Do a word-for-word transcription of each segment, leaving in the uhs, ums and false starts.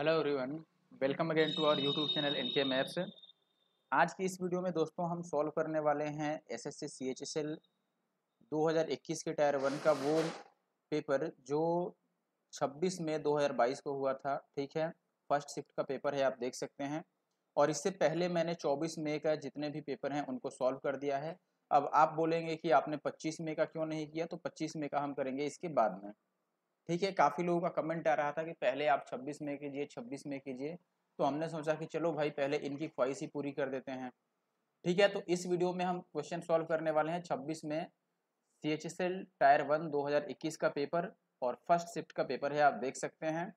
Hello everyone, welcome again to our YouTube channel NK maps. आज की इस video में दोस्तों हम सॉल्व करने वाले हैं एसएससी सीएचएसएल दो हज़ार इक्कीस के टायर वन का वो पेपर जो छब्बीस मई दो हज़ार बाईस को हुआ था। ठीक है, फर्स्ट शिफ्ट का पेपर है, आप देख सकते हैं। और इससे पहले मैंने चौबीस मई का जितने भी पेपर हैं उनको सॉल्व कर दिया है। अब आप बोलेंगे कि आपने पच्चीस मई का क्यों नहीं किया, तो पच्चीस मई का हम करेंगे इसके बाद में। ठीक है, काफ़ी लोगों का कमेंट आ रहा था कि पहले आप छब्बीस मई कीजिए छब्बीस मई कीजिए, तो हमने सोचा कि चलो भाई पहले इनकी ख्वाहिश ही पूरी कर देते हैं। ठीक है, तो इस वीडियो में हम क्वेश्चन सॉल्व करने वाले हैं छब्बीस मई सीएचएसएल टायर वन दो हज़ार इक्कीस का पेपर और फर्स्ट शिफ्ट का पेपर है, आप देख सकते हैं।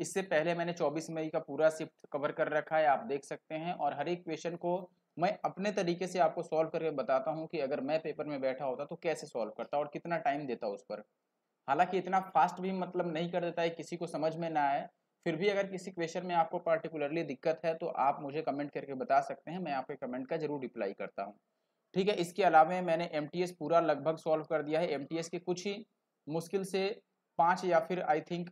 इससे पहले मैंने चौबीस मई का पूरा शिफ्ट कवर कर रखा है, आप देख सकते हैं। और हर एक क्वेश्चन को मैं अपने तरीके से आपको सॉल्व करके बताता हूँ कि अगर मैं पेपर में बैठा होता तो कैसे सॉल्व करता और कितना टाइम देता उस पर। हालांकि इतना फास्ट भी मतलब नहीं कर देता है, किसी को समझ में ना आए। फिर भी अगर किसी क्वेश्चन में आपको पार्टिकुलरली दिक्कत है तो आप मुझे कमेंट करके बता सकते हैं, मैं आपके कमेंट का जरूर रिप्लाई करता हूं। ठीक है, इसके अलावा मैंने एमटीएस पूरा लगभग सॉल्व कर दिया है। एमटीएस के कुछ ही मुश्किल से पाँच या फिर आई थिंक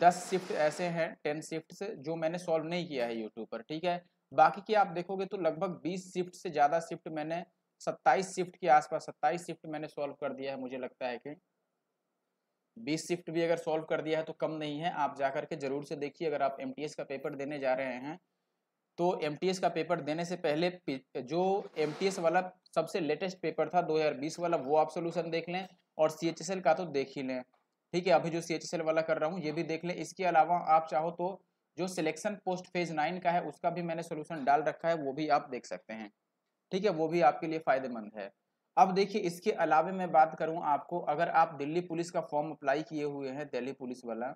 दस शिफ्ट ऐसे हैं, टेन शिफ्ट जो मैंने सॉल्व नहीं किया है यूट्यूब पर। ठीक है, बाकी की आप देखोगे तो लगभग बीस शिफ्ट से ज़्यादा शिफ्ट मैंने सत्ताईस शिफ्ट के आसपास सत्ताईस शिफ्ट मैंने सॉल्व कर दिया है। मुझे लगता है कि बीस शिफ्ट भी अगर सॉल्व कर दिया है तो कम नहीं है। आप जा करके ज़रूर से देखिए, अगर आप एमटीएस का पेपर देने जा रहे हैं तो एमटीएस का पेपर देने से पहले जो एमटीएस वाला सबसे लेटेस्ट पेपर था दो हज़ार बीस वाला, वो आप सोल्यूशन देख लें। और सीएचएसएल का तो देख ही लें। ठीक है, अभी जो सीएचएसएल वाला कर रहा हूँ ये भी देख लें। इसके अलावा आप चाहो तो जो सिलेक्शन पोस्ट फेज नाइन का है उसका भी मैंने सोल्यूशन डाल रखा है, वो भी आप देख सकते हैं। ठीक है, वो भी आपके लिए फ़ायदेमंद है। अब देखिए, इसके अलावा मैं बात करूं आपको, अगर आप दिल्ली पुलिस का फॉर्म अप्लाई किए हुए हैं, दिल्ली पुलिस वाला,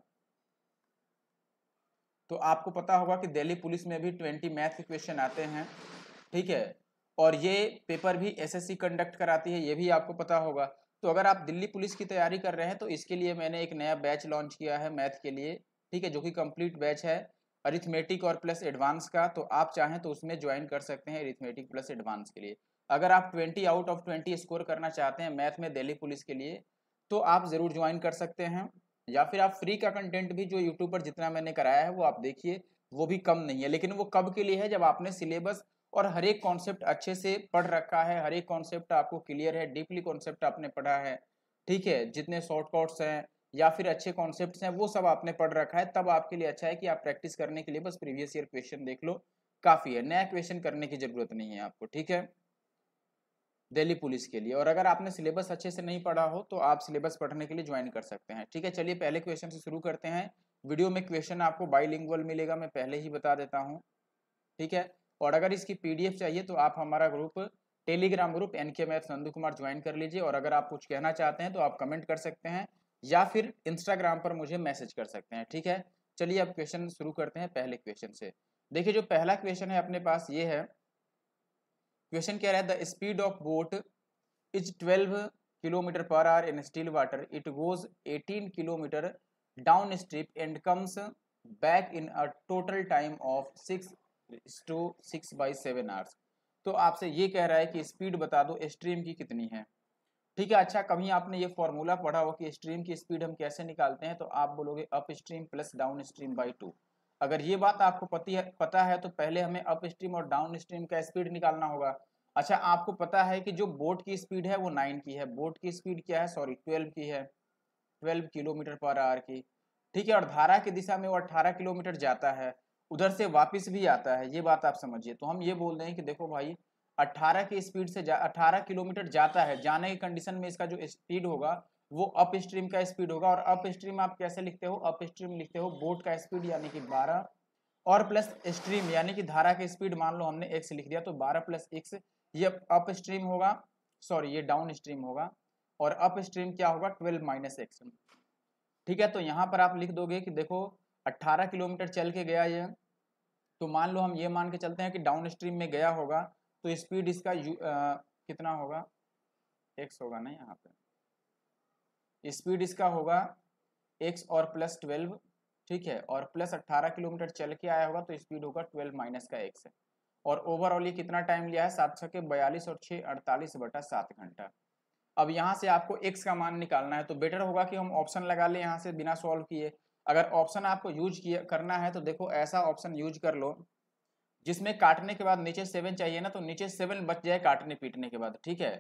तो आपको पता होगा कि दिल्ली पुलिस में भी ट्वेंटी मैथ के क्वेश्चन आते हैं। ठीक है, और ये पेपर भी एसएससी कंडक्ट कराती है, ये भी आपको पता होगा। तो अगर आप दिल्ली पुलिस की तैयारी कर रहे हैं तो इसके लिए मैंने एक नया बैच लॉन्च किया है मैथ के लिए। ठीक है, जो कि कंप्लीट बैच है अरिथमेटिक और प्लस एडवांस का, तो आप चाहें तो उसमें ज्वाइन कर सकते हैं अरिथमेटिक प्लस एडवांस के लिए। अगर आप बीस आउट ऑफ बीस स्कोर करना चाहते हैं मैथ में दिल्ली पुलिस के लिए तो आप ज़रूर ज्वाइन कर सकते हैं। या फिर आप फ्री का कंटेंट भी जो यूट्यूब पर जितना मैंने कराया है वो आप देखिए, वो भी कम नहीं है। लेकिन वो कब के लिए है, जब आपने सिलेबस और हर एक कॉन्सेप्ट अच्छे से पढ़ रखा है, हर एक कॉन्सेप्ट आपको क्लियर है, डीपली कॉन्सेप्ट आपने पढ़ा है। ठीक है, जितने शॉर्टकट्स हैं या फिर अच्छे कॉन्सेप्ट हैं वो सब आपने पढ़ रखा है, तब आपके लिए अच्छा है कि आप प्रैक्टिस करने के लिए बस प्रीवियस ईयर क्वेश्चन देख लो, काफ़ी है। नया क्वेश्चन करने की ज़रूरत नहीं है आपको। ठीक है, दिल्ली पुलिस के लिए। और अगर आपने सिलेबस अच्छे से नहीं पढ़ा हो तो आप सिलेबस पढ़ने के लिए ज्वाइन कर सकते हैं। ठीक है, चलिए पहले क्वेश्चन से शुरू करते हैं। वीडियो में क्वेश्चन आपको बाईलिंगुअल मिलेगा, मैं पहले ही बता देता हूँ। ठीक है, और अगर इसकी पीडीएफ चाहिए तो आप हमारा group Telegram group NK Maths Nandu Kumar join कर लीजिए। और अगर आप कुछ कहना चाहते हैं तो आप कमेंट कर सकते हैं या फिर इंस्टाग्राम पर मुझे मैसेज कर सकते हैं। ठीक है, चलिए अब क्वेश्चन शुरू करते हैं पहले क्वेश्चन से। देखिए, जो पहला क्वेश्चन है अपने पास ये है। क्वेश्चन कह रहा है the speed of boat is twelve kilometre per hour in still water, it goes eighteen kilometre downstream and comes back in a total time of six two six by seven hours. तो आपसे ये कह रहा है कि speed बता दो stream की कितनी है। ठीक है, अच्छा कभी आपने ये फॉर्मूला पढ़ा हो कि स्ट्रीम की स्पीड हम कैसे निकालते हैं, तो आप बोलोगे upstream plus downstream by two. अगर ये बात आपको पती है, पता है तो पहले हमें अप स्ट्रीम और डाउन स्ट्रीम का स्पीड निकालना होगा। अच्छा, आपको पता है कि जो बोट की स्पीड है वो नाइन की है, बोट की स्पीड क्या है, सॉरी ट्वेल्व की है, ट्वेल्व किलोमीटर पर आवर की। ठीक है, और धारा की दिशा में वो अट्ठारह किलोमीटर जाता है, उधर से वापस भी आता है, ये बात आप समझिए। तो हम ये बोल रहे हैं कि देखो भाई अट्ठारह की स्पीड से अट्ठारह किलोमीटर जाता है, जाने की कंडीशन में इसका जो स्पीड होगा वो अप स्ट्रीम का स्पीड होगा। और अप स्ट्रीम आप कैसे लिखते हो, अप स्ट्रीम लिखते हो बोट का स्पीड यानी कि बारह और प्लस स्ट्रीम यानी कि धारा की स्पीड, मान लो हमने एक्स लिख दिया तो बारह प्लस एक्स, ये अप स्ट्रीम होगा, सॉरी ये डाउन स्ट्रीम होगा। और अप स्ट्रीम क्या होगा, ट्वेल्व माइनस एक्स। ठीक है, तो यहाँ पर आप लिख दोगे कि देखो अट्ठारह किलोमीटर चल के गया ये, तो मान लो हम ये मान के चलते हैं कि डाउन स्ट्रीम में गया होगा, तो स्पीड इसका यू आ, कितना होगा, एक्स होगा ना, यहाँ पर स्पीड इसका होगा x और प्लस ट्वेल्व। ठीक है, और प्लस अट्ठारह किलोमीटर चल के आया होगा तो स्पीड होगा ट्वेल्व माइनस का x है। और ओवरऑल ये कितना टाइम लिया है, सात छः के बयालीस और छः अड़तालीस बटा सात घंटा। अब यहाँ से आपको x का मान निकालना है, तो बेटर होगा कि हम ऑप्शन लगा लें यहाँ से बिना सॉल्व किए। अगर ऑप्शन आपको यूज किया करना है तो देखो ऐसा ऑप्शन यूज कर लो जिसमें काटने के बाद नीचे सेवन चाहिए ना, तो नीचे सेवन बच जाए काटने पीटने के बाद। ठीक है,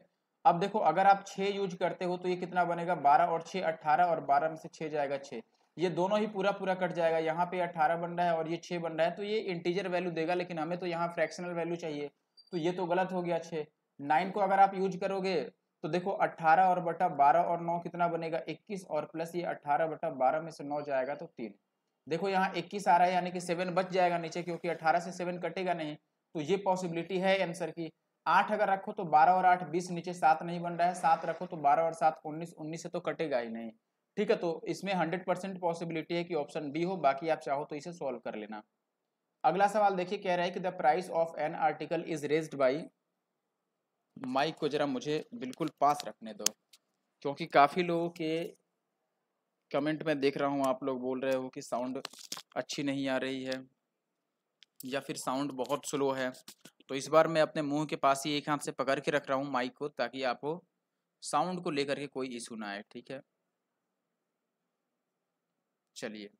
अब देखो अगर आप छः यूज करते हो तो ये कितना बनेगा, बारह और छः अट्ठारह, और बारह में से छः जाएगा छः, ये दोनों ही पूरा पूरा कट जाएगा। यहाँ पे अट्ठारह बन रहा है और ये छः बन रहा है, तो ये इंटीजर वैल्यू देगा, लेकिन हमें तो यहाँ फ्रैक्शनल वैल्यू चाहिए, तो ये तो गलत हो गया। छः नाइन को अगर आप यूज करोगे तो देखो अट्ठारह और बटा बारह और नौ कितना बनेगा इक्कीस, और प्लस ये अट्ठारह बटा बारह में से नौ जाएगा तो तीन। देखो यहाँ इक्कीस आ रहा है, यानी कि सेवन बच जाएगा नीचे, क्योंकि अट्ठारह से सेवन कटेगा नहीं, तो ये पॉसिबिलिटी है आंसर की। आठ अगर रखो तो बारह और आठ बीस, नीचे सात नहीं बन रहा है, सात रखो तो बारह और सात उन्नीस, उन्नीस से तो कटेगा ही नहीं। ठीक है, तो इसमें हंड्रेड परसेंट पॉसिबिलिटी है कि ऑप्शन बी हो, बाकी आप चाहो तो इसे सॉल्व कर लेना। अगला सवाल देखिए कह रहा है कि the price of an article is raised by, mic को जरा मुझे बिल्कुल पास रखने दो क्योंकि काफ़ी लोगों के कमेंट में देख रहा हूँ आप लोग बोल रहे हो कि साउंड अच्छी नहीं आ रही है या फिर साउंड बहुत स्लो है, तो इस बार मैं अपने मुंह के पास ही एक हाथ से पकड़ के रख रहा हूँ माइक को, ताकि आपको साउंड को लेकर के कोई इशू ना आए। ठीक है, चलिए,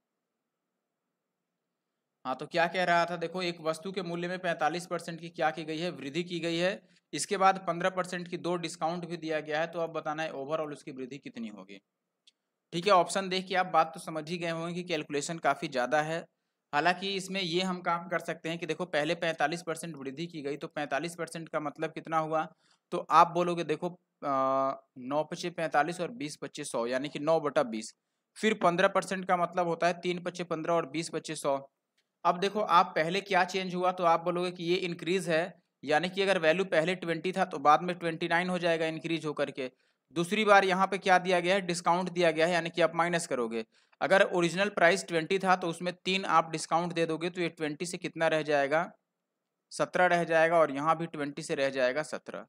हाँ तो क्या कह रहा था, देखो एक वस्तु के मूल्य में पैंतालीस परसेंट की क्या की गई है, वृद्धि की गई है, इसके बाद पंद्रह परसेंट की दो डिस्काउंट भी दिया गया है, तो अब बताना है ओवरऑल उसकी वृद्धि कितनी होगी। ठीक है, ऑप्शन देख के आप बात तो समझ ही गए होंगे कि कैलकुलेशन काफ़ी ज़्यादा है। हालांकि इसमें ये हम काम कर सकते हैं कि देखो पहले पैंतालीस परसेंट वृद्धि की गई, तो पैंतालीस परसेंट का मतलब कितना हुआ, तो आप बोलोगे देखो नौ पच्चे पैंतालीस और बीस पच्चे सौ, यानी कि नौ बटा बीस। फिर पंद्रह परसेंट का मतलब होता है तीन पच्चे पंद्रह और बीस पच्चे सौ। अब देखो आप पहले क्या चेंज हुआ, तो आप बोलोगे कि ये इंक्रीज है, यानी कि अगर वैल्यू पहले ट्वेंटी था तो बाद में ट्वेंटी नाइन हो जाएगा इंक्रीज होकर के। दूसरी बार यहाँ पे क्या दिया गया है, डिस्काउंट दिया गया है, यानी कि आप माइनस करोगे, अगर ओरिजिनल प्राइस ट्वेंटी था तो उसमें तीन आप डिस्काउंट दे दोगे, तो ये ट्वेंटी से कितना रह जाएगा, सत्रह रह जाएगा, और यहाँ भी ट्वेंटी से रह जाएगा सत्रह।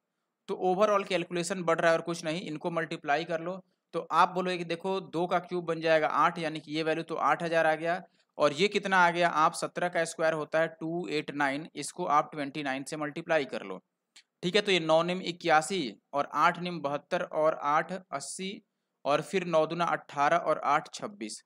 तो ओवरऑल कैलकुलेशन बढ़ रहा है और कुछ नहीं, इनको मल्टीप्लाई कर लो, तो आप बोलोगे कि देखो दो का क्यूब बन जाएगा आठ, यानी कि ये वैल्यू तो आठ हज़ार आ गया, और ये कितना आ गया, आप सत्रह का स्क्वायर होता है टू एट नाइन, इसको आप ट्वेंटी नाइन से मल्टीप्लाई कर लो। ठीक है, तो ये नौ निम इक्यासी और आठ निम बहत्तर और आठ अस्सी, और फिर नौ दुना अट्ठारह और आठ छब्बीस,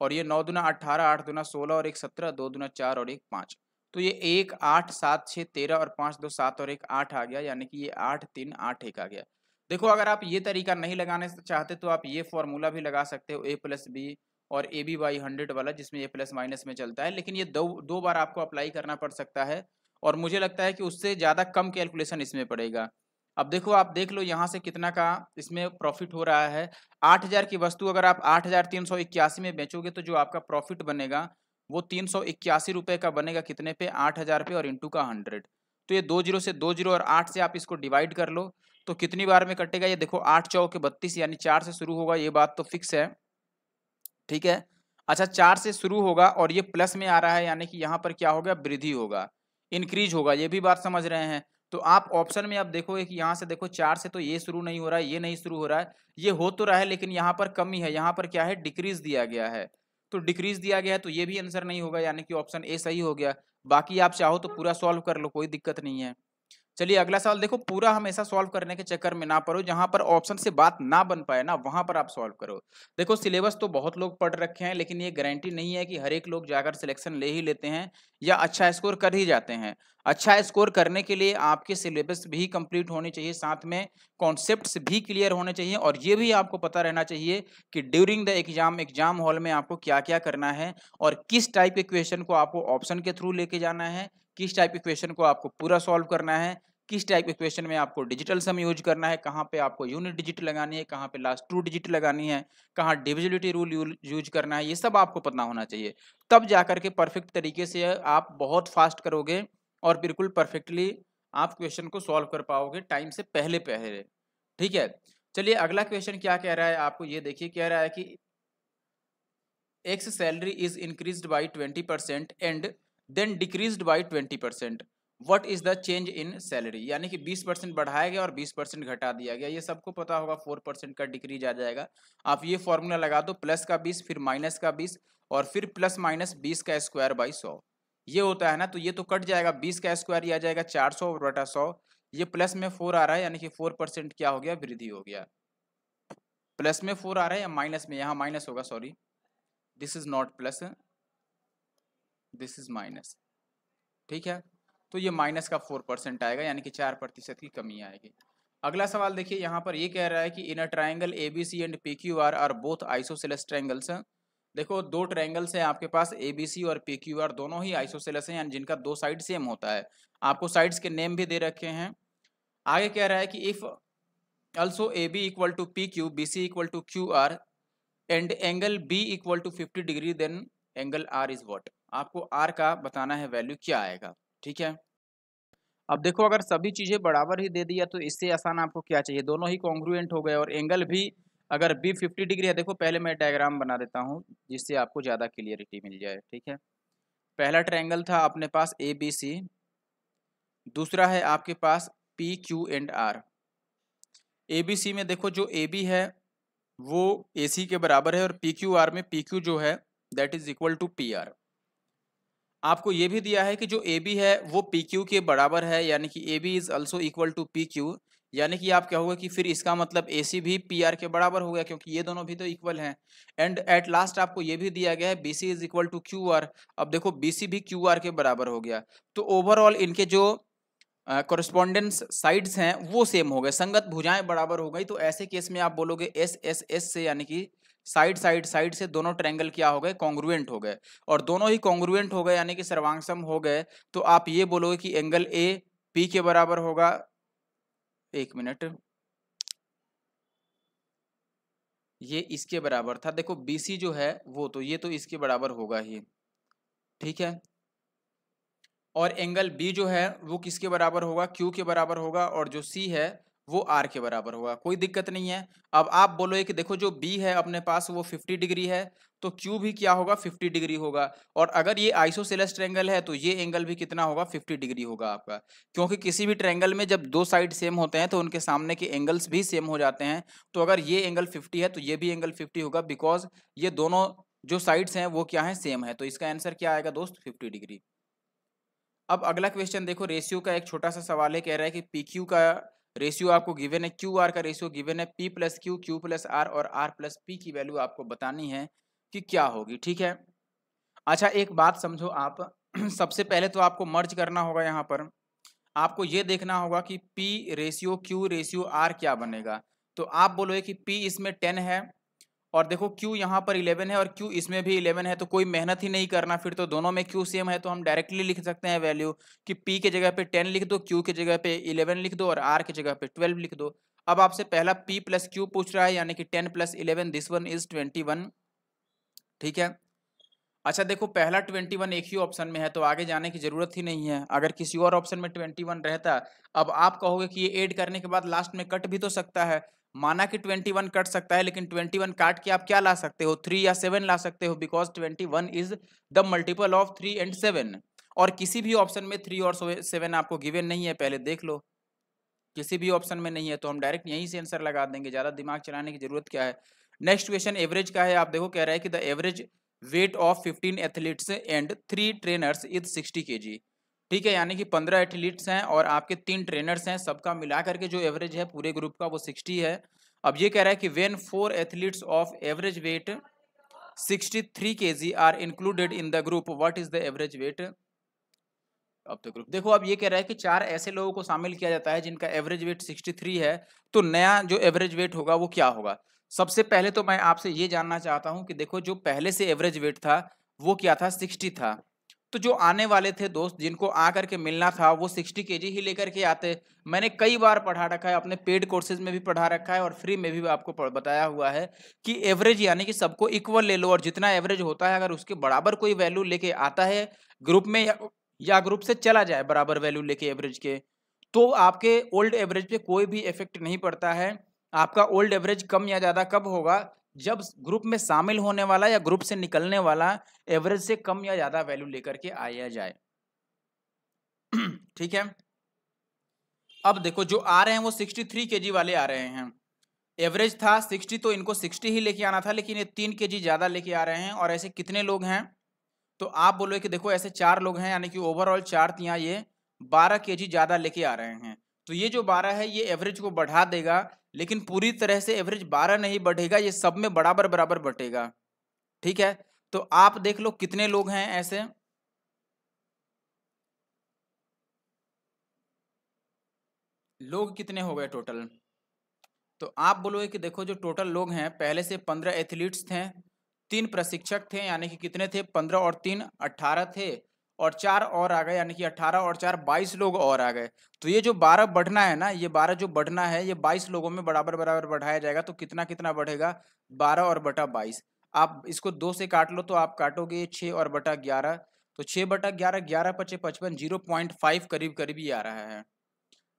और ये नौ दुना अट्ठारह, आठ दुना सोलह और एक सत्रह, दो दुना चार और एक पाँच, तो ये एक आठ सात छः तेरह और पाँच दो सात और एक आठ आ गया, यानी कि ये आठ तीन आठ एक आ गया। देखो अगर आप ये तरीका नहीं लगाने चाहते तो आप ये फॉर्मूला भी लगा सकते हो, ए प्लस बी और ए बी बाई हंड्रेड वाला, जिसमें ए प्लस माइनस में चलता है, लेकिन ये दो दो बार आपको अप्लाई करना पड़ सकता है, और मुझे लगता है कि उससे ज़्यादा कम कैलकुलेशन इसमें पड़ेगा। अब देखो आप देख लो यहाँ से कितना का इसमें प्रॉफिट हो रहा है, आठ हज़ार की वस्तु अगर आप आठ हज़ार तीन सौ इक्यासी में बेचोगे तो जो आपका प्रॉफिट बनेगा वो तीन सौ इक्यासी रुपये का बनेगा, कितने पे, आठ हज़ार पे, और इंटू का हंड्रेड, तो ये दो जीरो से दो जीरो और आठ से आप इसको डिवाइड कर लो, तो कितनी बार में कटेगा, ये देखो आठ चौके बत्तीस, यानी चार से शुरू होगा, ये बात तो फिक्स है। ठीक है, अच्छा चार से शुरू होगा और ये प्लस में आ रहा है, यानी कि यहाँ पर क्या होगा, वृद्धि होगा, इंक्रीज होगा, ये भी बात समझ रहे हैं। तो आप ऑप्शन में आप देखोगे कि यहाँ से देखो चार से तो ये शुरू नहीं हो रहा है, ये नहीं शुरू हो रहा है, ये हो तो रहा है लेकिन यहाँ पर कमी है, यहाँ पर क्या है, डिक्रीज दिया गया है, तो डिक्रीज दिया गया है, तो ये भी आंसर नहीं होगा, यानी कि ऑप्शन ए सही हो गया। बाकी आप चाहो तो पूरा सॉल्व कर लो, कोई दिक्कत नहीं है। चलिए अगला सवाल देखो, पूरा हमेशा सॉल्व करने के चक्कर में ना पड़ो, जहाँ पर ऑप्शन से बात ना बन पाए ना वहाँ पर आप सॉल्व करो। देखो सिलेबस तो बहुत लोग पढ़ रखे हैं, लेकिन ये गारंटी नहीं है कि हर एक लोग जाकर सिलेक्शन ले ही लेते हैं या अच्छा स्कोर कर ही जाते हैं। अच्छा स्कोर करने के लिए आपके सिलेबस भी कंप्लीट होने चाहिए, साथ में कॉन्सेप्ट्स भी क्लियर होने चाहिए, और ये भी आपको पता रहना चाहिए कि during the exam exam hall में आपको क्या क्या करना है, और किस टाइप के क्वेश्चन को आपको ऑप्शन के थ्रू लेके जाना है, किस टाइप के क्वेश्चन को आपको पूरा सॉल्व करना है, किस टाइप के क्वेश्चन में आपको डिजिटल सम यूज करना है, कहाँ पे आपको यूनिट डिजिट लगानी है, कहाँ पे लास्ट टू डिजिट लगानी है, कहाँ डिविजिबिलिटी रूल यूज करना है, ये सब आपको पता होना चाहिए, तब जाकर के परफेक्ट तरीके से आप बहुत फास्ट करोगे और बिल्कुल परफेक्टली आप क्वेश्चन को सॉल्व कर पाओगे टाइम से पहले पहले। ठीक है, चलिए अगला क्वेश्चन क्या कह रहा है आपको, ये देखिए कह रहा है कि x salary is increased by twenty percent and then decreased by twenty percent, what is the change in salary, यानी कि बीस परसेंट बढ़ाया गया और बीस परसेंट घटा दिया गया, ये सबको पता होगा, चार परसेंट का डिक्रीज आ जाएगा। आप ये फॉर्मूला लगा दो, प्लस का बीस फिर माइनस का बीस और फिर प्लस माइनस बीस का स्क्वायर बाई सौ, ये होता है ना, तो ये तो कट जाएगा, बीस का स्क्वायर ये आ जाएगा चार सौ बटा सौ, ये प्लस में फोर आ रहा है, यानी कि फोर परसेंट क्या हो गया, वृद्धि हो गया, प्लस में फोर आ रहा है या माइनस में, यहाँ माइनस होगा sorry, this is not plus, this is minus, ठीक है। तो ये माइनस का फोर परसेंट आएगा, यानी कि चार प्रतिशत की कमी आएगी। अगला सवाल देखिए, यहाँ पर ये कह रहा है कि in a triangle A B C and P Q R are both isosceles triangles. देखो दो ट्राइंगल्स हैं आपके पास, ए बी सी और पी क्यू आर, दोनों ही आइसोसेलेस हैं, यानी जिनका दो साइड सेम होता है। आपको साइड्स के नेम भी दे रखे हैं। आगे कह रहा है कि if also A B equal to P Q, B C equal to Q R and angle B equal to fifty degree then angle R is what. आपको आर का बताना है वैल्यू क्या आएगा, ठीक है। अब देखो अगर सभी चीज़ें बराबर ही दे दिया तो इससे आसान आपको क्या चाहिए, दोनों ही कॉन्ग्रुएंट हो गए। और एंगल भी अगर बी फिफ्टी डिग्री है, देखो पहले मैं डायग्राम बना देता हूँ जिससे आपको ज़्यादा क्लियरिटी मिल जाए, ठीक है। पहला ट्रायंगल था अपने पास ए बी सी, दूसरा है आपके पास P Q and R. A B C में देखो जो ए बी है वो ए सी के बराबर है, और पी क्यू आर में पी क्यू जो है that is equal to P R. आपको ये भी दिया है कि जो ए बी है वो पी क्यू के बराबर है, यानी कि A B is also equal to P Q, यानी कि आप क्या होगा कि फिर इसका मतलब ए सी भी पी आर के बराबर हो गया, क्योंकि ये दोनों भी तो इक्वल हैं। एंड एट लास्ट आपको ये भी दिया गया है B C is equal to Q R. अब देखो बी सी भी क्यू आर के बराबर हो गया, तो ओवरऑल इनके जो कॉरेस्पॉन्डेंस साइड्स हैं वो सेम हो गए, संगत भुजाएं बराबर हो गई। तो ऐसे केस में आप बोलोगे एस एस एस से, यानी कि साइड साइड साइड से दोनों ट्रायंगल क्या हो गए, कॉन्ग्रुएंट हो गए। और दोनों ही कॉन्ग्रुएंट हो गए यानी कि सर्वांगसम हो गए, तो आप ये बोलोगे कि एंगल ए पी के बराबर होगा, एक मिनट, ये इसके बराबर था। देखो बी सी जो है वो तो ये तो इसके बराबर होगा ही, ठीक है। और एंगल बी जो है वो किसके बराबर होगा, क्यू के बराबर होगा। और जो सी है वो आर के बराबर होगा, कोई दिक्कत नहीं है। अब आप बोलोगे कि देखो जो बी है अपने पास वो फिफ्टी डिग्री है, तो क्यू भी क्या होगा, फिफ्टी डिग्री होगा। और अगर ये आइसोसेलेस ट्रायंगल है तो ये एंगल भी कितना होगा, फिफ्टी डिग्री होगा आपका, क्योंकि किसी भी ट्रायंगल में जब दो साइड सेम होते हैं तो उनके सामने के एंगल्स भी सेम हो जाते हैं। तो अगर ये एंगल फिफ्टी है तो ये भी एंगल फिफ्टी होगा, बिकॉज ये दोनों जो साइड्स हैं वो क्या है, सेम है। तो इसका आंसर क्या आएगा दोस्त, फिफ्टी डिग्री। अब अगला क्वेश्चन देखो, रेशियो का एक छोटा सा सवाल है। कह रहा है कि पी क्यू का रेशियो आपको गिवन है, क्यू आर का रेशियो गिवन है, P plus Q, Q plus R और आर प्लस पी की वैल्यू आपको बतानी है कि क्या होगी, ठीक है। अच्छा एक बात समझो आप, सबसे पहले तो आपको मर्ज करना होगा। यहाँ पर आपको ये देखना होगा कि P ratio Q ratio R क्या बनेगा। तो आप बोलोगे कि पी इसमें टेन है और देखो क्यू यहाँ पर इलेवन है और क्यू इसमें भी इलेवन है, तो कोई मेहनत ही नहीं करना फिर, तो दोनों में क्यू सेम है। तो हम डायरेक्टली लिख सकते हैं वैल्यू कि पी के जगह पे टेन लिख दो, क्यू के जगह पे इलेवन लिख दो और आर के जगह पे ट्वेल्व लिख दो। अब आपसे पहला पी प्लस क्यू पूछ रहा है, यानी कि ten plus eleven, this one is twenty one, ठीक है। अच्छा देखो पहला ट्वेंटी वन एक ही ऑप्शन में है तो आगे जाने की ज़रूरत ही नहीं है। अगर किसी और ऑप्शन में ट्वेंटी वन रहता, अब आप कहोगे कि ये ऐड करने के बाद लास्ट में कट भी तो सकता है। माना कि ट्वेंटी वन कट सकता है, लेकिन ट्वेंटी वन काट के आप क्या ला सकते हो, थ्री या सेवन ला सकते हो, because twenty one is the multiple of three and seven. और किसी भी ऑप्शन में थ्री और सेवन आपको गिवन नहीं है, पहले देख लो, किसी भी ऑप्शन में नहीं है, तो हम डायरेक्ट यहीं से आंसर लगा देंगे, ज़्यादा दिमाग चलाने की जरूरत क्या है। नेक्स्ट क्वेश्चन एवरेज का है। आप देखो कह रहा है कि the average weight of fifteen athletes and three trainers is sixty K G, ठीक है। यानी कि पंद्रह एथलीट्स हैं और आपके तीन ट्रेनर्स हैं, सबका मिला करके जो एवरेज है पूरे ग्रुप का वो सिक्सटी है। अब ये कह रहा है कि when four athletes of average weight sixty three KG are included in the group, what is the average weight अब तो ग्रुप। देखो अब ये कह रहा है कि चार ऐसे लोगों को शामिल किया जाता है जिनका एवरेज वेट सिक्सटी थ्री है, तो नया जो एवरेज वेट होगा वो क्या होगा। सबसे पहले तो मैं आपसे ये जानना चाहता हूँ कि देखो जो पहले से एवरेज वेट था वो क्या था, सिक्सटी था। तो जो आने वाले थे दोस्त, जिनको आ करके मिलना था वो सिक्सटी केजी ही लेकर के आते। मैंने कई बार पढ़ा रखा है, अपने पेड कोर्सेज में भी पढ़ा रखा है और फ्री में भी आपको बताया हुआ है कि एवरेज यानी कि सबको इक्वल ले लो, और जितना एवरेज होता है अगर उसके बराबर कोई वैल्यू लेके आता है ग्रुप में या, या ग्रुप से चला जाए बराबर वैल्यू लेके एवरेज के, तो आपके ओल्ड एवरेज पे कोई भी इफेक्ट नहीं पड़ता है। आपका ओल्ड एवरेज कम या ज़्यादा कब होगा, जब ग्रुप में शामिल होने वाला या ग्रुप से निकलने वाला एवरेज से कम या ज्यादा वैल्यू लेकर के आया जाए, ठीक है। अब देखो जो आ रहे हैं वो सिक्सटी थ्री केजी वाले आ रहे हैं, एवरेज था सिक्सटी तो इनको सिक्सटी ही लेके आना था, लेकिन ये तीन केजी ज्यादा लेके आ रहे हैं। और ऐसे कितने लोग हैं, तो आप बोलो कि देखो ऐसे चार लोग हैं, यानी कि ओवरऑल चार तिया ये बारह केजी ज्यादा लेके आ रहे हैं। तो ये जो बारह है ये एवरेज को बढ़ा देगा, लेकिन पूरी तरह से एवरेज बारह नहीं बढ़ेगा, ये सब में बराबर बराबर बटेगा, ठीक है। तो आप देख लो कितने लोग हैं ऐसे। लोग कितने हो गए टोटल, तो आप बोलोगे कि देखो जो टोटल लोग हैं पहले से पंद्रह एथलीट्स थे, तीन प्रशिक्षक थे, यानी कि कितने थे पंद्रह और तीन अट्ठारह थे, और चार और आ गए यानी कि अट्ठारह और चार बाईस लोग और आ गए। तो ये जो बारह बढ़ना है ना, ये बारह जो बढ़ना है ये बाईस लोगों में बराबर बराबर बढ़ाया जाएगा। तो कितना कितना बढ़ेगा, बारह और बटा बाईस। आप इसको दो से काट लो तो आप काटोगे छः और बटा ग्यारह, तो छः बटा ग्यारह ग्यारह पचे पचपन, जीरो पॉइंट फाइव करीब करीब ही आ रहा है,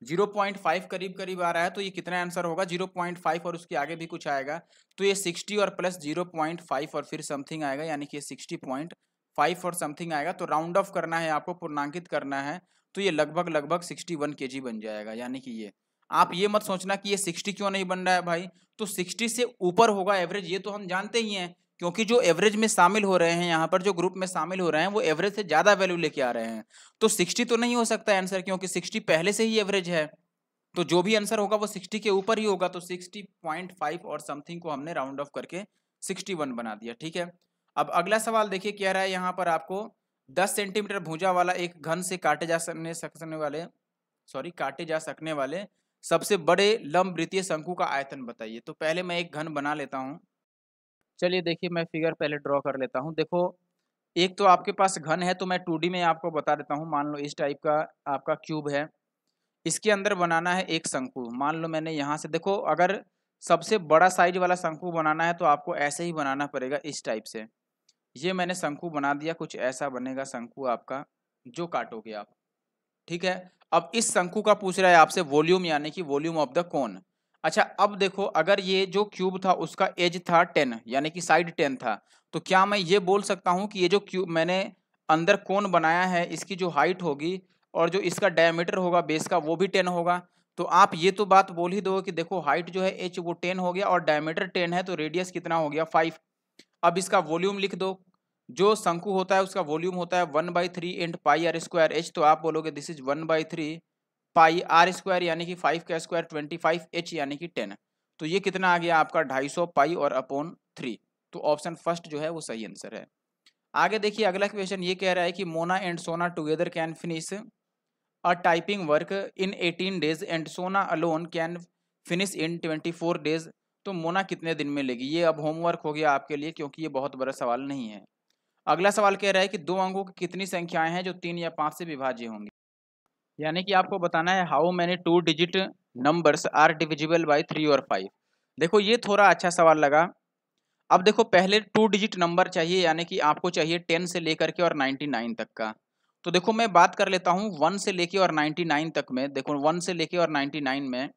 जीरो पॉइंट फाइव करीब करीब आ रहा है। तो ये कितना आंसर होगा, जीरो पॉइंट फाइव और उसके आगे भी कुछ आएगा। तो ये सिक्सटी और प्लस जीरो पॉइंट फाइव और फिर समथिंग आएगा, यानी कि सिक्सटी पॉइंट फाइव और समथिंग आएगा। तो राउंड ऑफ करना है आपको, पूर्णांकित करना है, तो ये लगभग लगभग सिक्सटी वन के जी बन जाएगा। यानी कि ये आप ये मत सोचना कि ये सिक्सटी क्यों नहीं बन रहा है भाई, तो सिक्सटी से ऊपर होगा एवरेज, ये तो हम जानते ही हैं, क्योंकि जो एवरेज में शामिल हो रहे हैं यहाँ पर, जो ग्रुप में शामिल हो रहे हैं वो एवरेज से ज़्यादा वैल्यू लेके आ रहे हैं। तो सिक्सटी तो नहीं हो सकता आंसर, क्योंकि सिक्सटी पहले से ही एवरेज है, तो जो भी आंसर होगा वो सिक्सटी के ऊपर ही होगा। तो सिक्सटी पॉइंट फाइव और समथिंग को हमने राउंड ऑफ करके सिक्सटी वन बना दिया, ठीक है। अब अगला सवाल देखिए क्या रहा है यहाँ पर, आपको दस सेंटीमीटर भुजा वाला एक घन से काटे जा सकने सकने वाले सॉरी काटे जा सकने वाले सबसे बड़े लंब वृत्तीय शंकु का आयतन बताइए। तो पहले मैं एक घन बना लेता हूँ। चलिए देखिए मैं फिगर पहले ड्रॉ कर लेता हूँ। देखो एक तो आपके पास घन है, तो मैं टू डी में आपको बता देता हूँ। मान लो इस टाइप का आपका क्यूब है, इसके अंदर बनाना है एक शंकु। मान लो मैंने यहाँ से, देखो अगर सबसे बड़ा साइज वाला शंकु बनाना है तो आपको ऐसे ही बनाना पड़ेगा, इस टाइप से। ये मैंने शंकु बना दिया, कुछ ऐसा बनेगा शंकु आपका, जो काटोगे आप, ठीक है। अब इस शंकु का पूछ रहा है आपसे वॉल्यूम, यानी कि वॉल्यूम ऑफ द कोन। अच्छा अब देखो अगर ये जो क्यूब था उसका एज था टेन, यानी कि साइड टेन था, तो क्या मैं ये बोल सकता हूँ कि ये जो क्यूब मैंने अंदर कोन बनाया है इसकी जो हाइट होगी और जो इसका डायमीटर होगा बेस का वो भी टेन होगा। तो आप ये तो बात बोल ही दोगे कि देखो हाइट जो है एच वो टेन हो गया और डायमीटर टेन है, तो रेडियस कितना हो गया फाइव। अब इसका वॉल्यूम लिख दो, जो शंकु होता है उसका वॉल्यूम होता है one by three into pi r square h. तो आप बोलोगे this is one by three pi r square, यानी कि फाइव का स्क्वायर ट्वेंटी फाइव एच, यानी कि टेन। तो ये कितना आ गया आपका ढाई सौ पाई और अपॉन थ्री। तो ऑप्शन फर्स्ट जो है वो सही आंसर है। आगे देखिए अगला क्वेश्चन ये कह रहा है कि Mona and Sona together can finish a typing work in eighteen days and Sona alone can finish in twenty four days. तो मोना कितने दिन में लेगी, ये अब होमवर्क हो गया आपके लिए, क्योंकि ये बहुत बड़ा सवाल नहीं है। अगला सवाल कह रहा है कि दो अंकों की कितनी संख्याएं हैं जो तीन या पाँच से विभाज्य होंगी, यानी कि आपको बताना है how many two digit numbers are divisible by three और फाइव। देखो ये थोड़ा अच्छा सवाल लगा। अब देखो पहले टू डिजिट नंबर चाहिए, यानी कि आपको चाहिए टेन से लेकर के और नाइन्टी नाइन तक का। तो देखो मैं बात कर लेता हूँ वन से लेकर और नाइन्टी नाइन तक में। देखो वन से लेकर और नाइन्टी नाइन में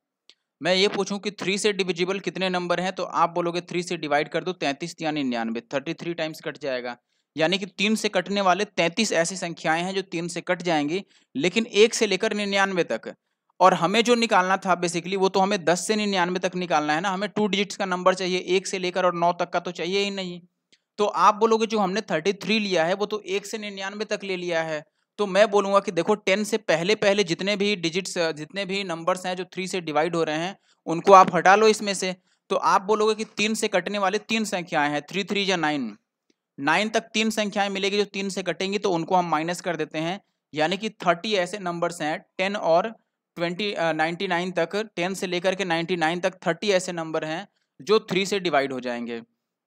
मैं ये पूछूं कि थ्री से डिविजिबल कितने नंबर हैं, तो आप बोलोगे थ्री से डिवाइड कर दो तैंतीस या निन्यानवे, थर्टी थ्री टाइम्स कट जाएगा। यानी कि तीन से कटने वाले तैंतीस ऐसी संख्याएं हैं जो तीन से कट जाएंगी, लेकिन एक से लेकर निन्यानवे तक। और हमें जो निकालना था बेसिकली वो तो हमें दस से निन्यानवे तक निकालना है ना, हमें टू डिजिट्स का नंबर चाहिए, एक से लेकर और नौ तक का तो चाहिए ही नहीं। तो आप बोलोगे जो हमने थर्टी थ्री लिया है वो तो एक से निन्यानवे तक ले लिया है। तो मैं बोलूँगा कि देखो टेन से पहले पहले जितने भी डिजिट्स जितने भी नंबर्स हैं जो थ्री से डिवाइड हो रहे हैं उनको आप हटा लो इसमें से। तो आप बोलोगे कि तीन से कटने वाले तीन संख्याएं हैं, थ्री थ्री या नाइन, नाइन तक तीन संख्याएं मिलेगी जो तीन से कटेंगी, तो उनको हम माइनस कर देते हैं। यानी कि थर्टी ऐसे नंबर्स हैं टेन और ट्वेंटी नाइन्टी नाइन तक, टेन से लेकर के नाइन्टी नाइन तक थर्टी ऐसे नंबर हैं जो थ्री से डिवाइड हो जाएंगे।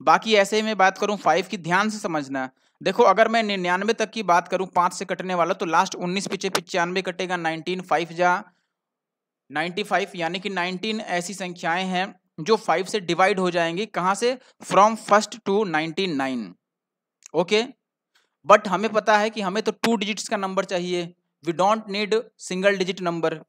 बाकी ऐसे ही मैं बात करूँ फाइव की, ध्यान से समझना। देखो अगर मैं निन्यानवे तक की बात करूँ पाँच से कटने वाला, तो लास्ट उन्नीस पीछे पचानवे कटेगा, नाइनटीन फाइव या नाइन्टी फाइव, यानी कि नाइनटीन ऐसी संख्याएं हैं जो फाइव से डिवाइड हो जाएंगी। कहाँ से, from first to ninety nine, okay. But हमें पता है कि हमें तो टू डिजिट्स का नंबर चाहिए, we don't need single digit number,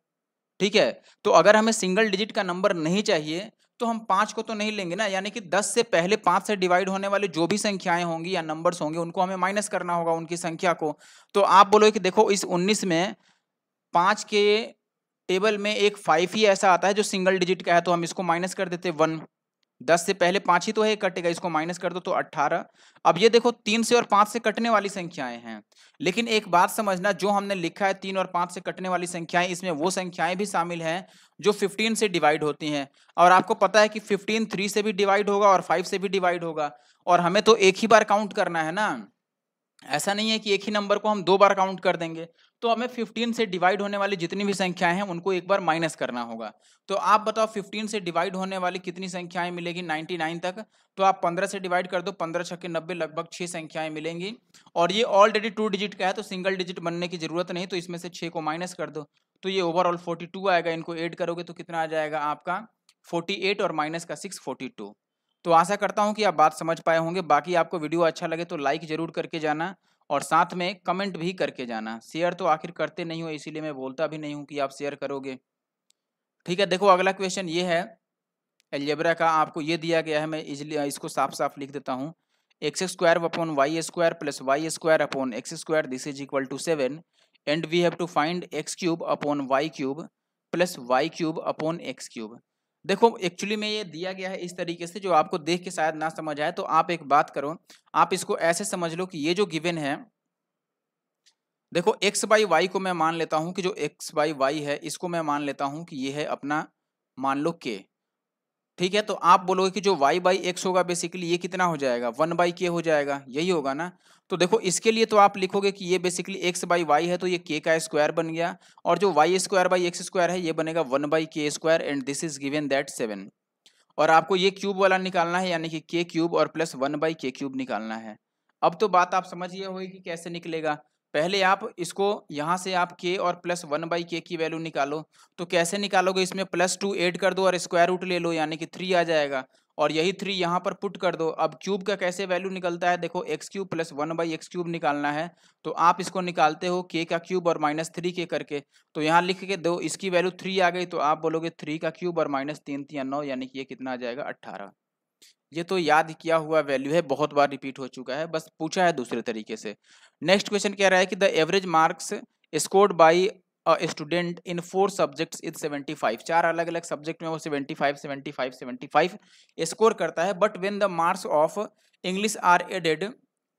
ठीक है। तो अगर हमें सिंगल डिजिट का नंबर नहीं चाहिए तो हम पाँच को तो नहीं लेंगे ना, यानी कि दस से पहले पाँच से डिवाइड होने वाले जो भी संख्याएं होंगी या नंबर्स होंगे उनको हमें माइनस करना होगा उनकी संख्या को। तो आप बोलोगे कि देखो इस उन्नीस में पाँच के टेबल में एक फाइव ही ऐसा आता है जो सिंगल डिजिट का है, तो हम इसको माइनस कर देते वन। दस से पहले पाँच ही तो है, कटेगा, इसको माइनस कर दो तो अट्ठारह। अब ये देखो तीन से और पाँच से कटने वाली संख्याएं हैं, लेकिन एक बात समझना, जो हमने लिखा है तीन और पाँच से कटने वाली संख्याएं, इसमें वो संख्याएं भी शामिल हैं जो पंद्रह से डिवाइड होती हैं। और आपको पता है कि पंद्रह तीन से भी डिवाइड होगा और पाँच से भी डिवाइड होगा, और हमें तो एक ही बार काउंट करना है ना, ऐसा नहीं है कि एक ही नंबर को हम दो बार काउंट कर देंगे। तो हमें पंद्रह से डिवाइड होने वाली जितनी भी संख्याएं हैं उनको एक बार माइनस करना होगा। तो आप बताओ पंद्रह से डिवाइड होने वाली कितनी संख्याएं मिलेगी निन्यानवे तक, तो आप पंद्रह से डिवाइड कर दो, पंद्रह छक्के नब्बे, लगभग छः संख्याएं मिलेंगी। और ये ऑलरेडी टू डिजिट का है तो सिंगल डिजिट बनने की जरूरत नहीं, तो इसमें से छः को माइनस कर दो तो ये ओवरऑल फोर्टी टू आएगा। इनको एड करोगे तो कितना आ जाएगा आपका फोर्टी एट और माइनस का सिक्स, फोर्टी टू। तो आशा करता हूं कि आप बात समझ पाए होंगे। बाकी आपको वीडियो अच्छा लगे तो लाइक जरूर करके जाना और साथ में कमेंट भी करके जाना। शेयर तो आखिर करते नहीं हो, इसीलिए मैं बोलता भी नहीं हूं कि आप शेयर करोगे। ठीक है, देखो अगला क्वेश्चन ये है अलजेब्रा का, आपको ये दिया गया है, मैं इजली इसको साफ साफ लिख देता हूँ। X square upon y square plus y square upon x square, this is equal to seven and we have to find x cube upon y cube plus y cube upon x cube. देखो actually में ये दिया गया है इस तरीके से, जो आपको देख के शायद ना समझ आए, तो आप एक बात करो, आप इसको ऐसे समझ लो कि ये जो गिवन है, देखो एक्स बाई वाई को मैं मान लेता हूँ कि जो एक्स बाई वाई है इसको मैं मान लेता हूँ कि ये है अपना, मान लो के। ठीक है, तो आप बोलोगे कि जो y बाई एक्स होगा बेसिकली ये कितना हो जाएगा, वन बाई के हो जाएगा, यही होगा ना। तो देखो इसके लिए तो आप लिखोगे कि ये बेसिकली x बाई वाई है तो ये k का स्क्वायर बन गया, और जो y square by x square है ये बनेगा one by K square and this is given that seven. और आपको ये क्यूब वाला निकालना है, यानी कि के क्यूब और plus one by K cube निकालना है। अब तो बात आप समझिए होगी कि कैसे निकलेगा। पहले आप इसको यहाँ से आप k और प्लस वन बाई के की वैल्यू निकालो, तो कैसे निकालोगे, इसमें प्लस टू एड कर दो और स्क्वायर रूट ले लो, यानी कि थ्री आ जाएगा, और यही थ्री यहाँ पर पुट कर दो। अब क्यूब का कैसे वैल्यू निकलता है, देखो x cube plus one by x cube निकालना है, तो आप इसको निकालते हो k का क्यूब और माइनस थ्री के करके, तो यहाँ लिख के दो, इसकी वैल्यू थ्री आ गई, तो आप बोलोगे थ्री का क्यूब और माइनस तीन तीन नौ, यानी कि ये कितना आ जाएगा अट्ठारह। ये तो याद किया हुआ वैल्यू है, बहुत बार रिपीट हो चुका है, बस पूछा है दूसरे तरीके से। नेक्स्ट क्वेश्चन कह रहा है कि the average marks scored by a student in four subjects is seventy five. चार अलग अलग सब्जेक्ट में वो seventy five seventy five seventy five score करता है। But when the marks of English are added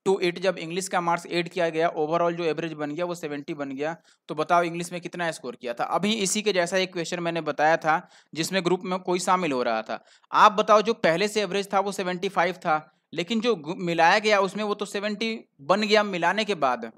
to it, जब English का marks add किया गया, ओवरऑल जो एवरेज बन गया वो सत्तर बन गया। तो बताओ इंग्लिश में कितना स्कोर किया था। अभी इसी के जैसा एक क्वेश्चन मैंने बताया था जिसमें ग्रुप में कोई शामिल हो रहा था। आप बताओ जो पहले से एवरेज था वो पचहत्तर था, लेकिन जो मिलाया गया उसमें वो तो सत्तर बन गया मिलाने के बाद।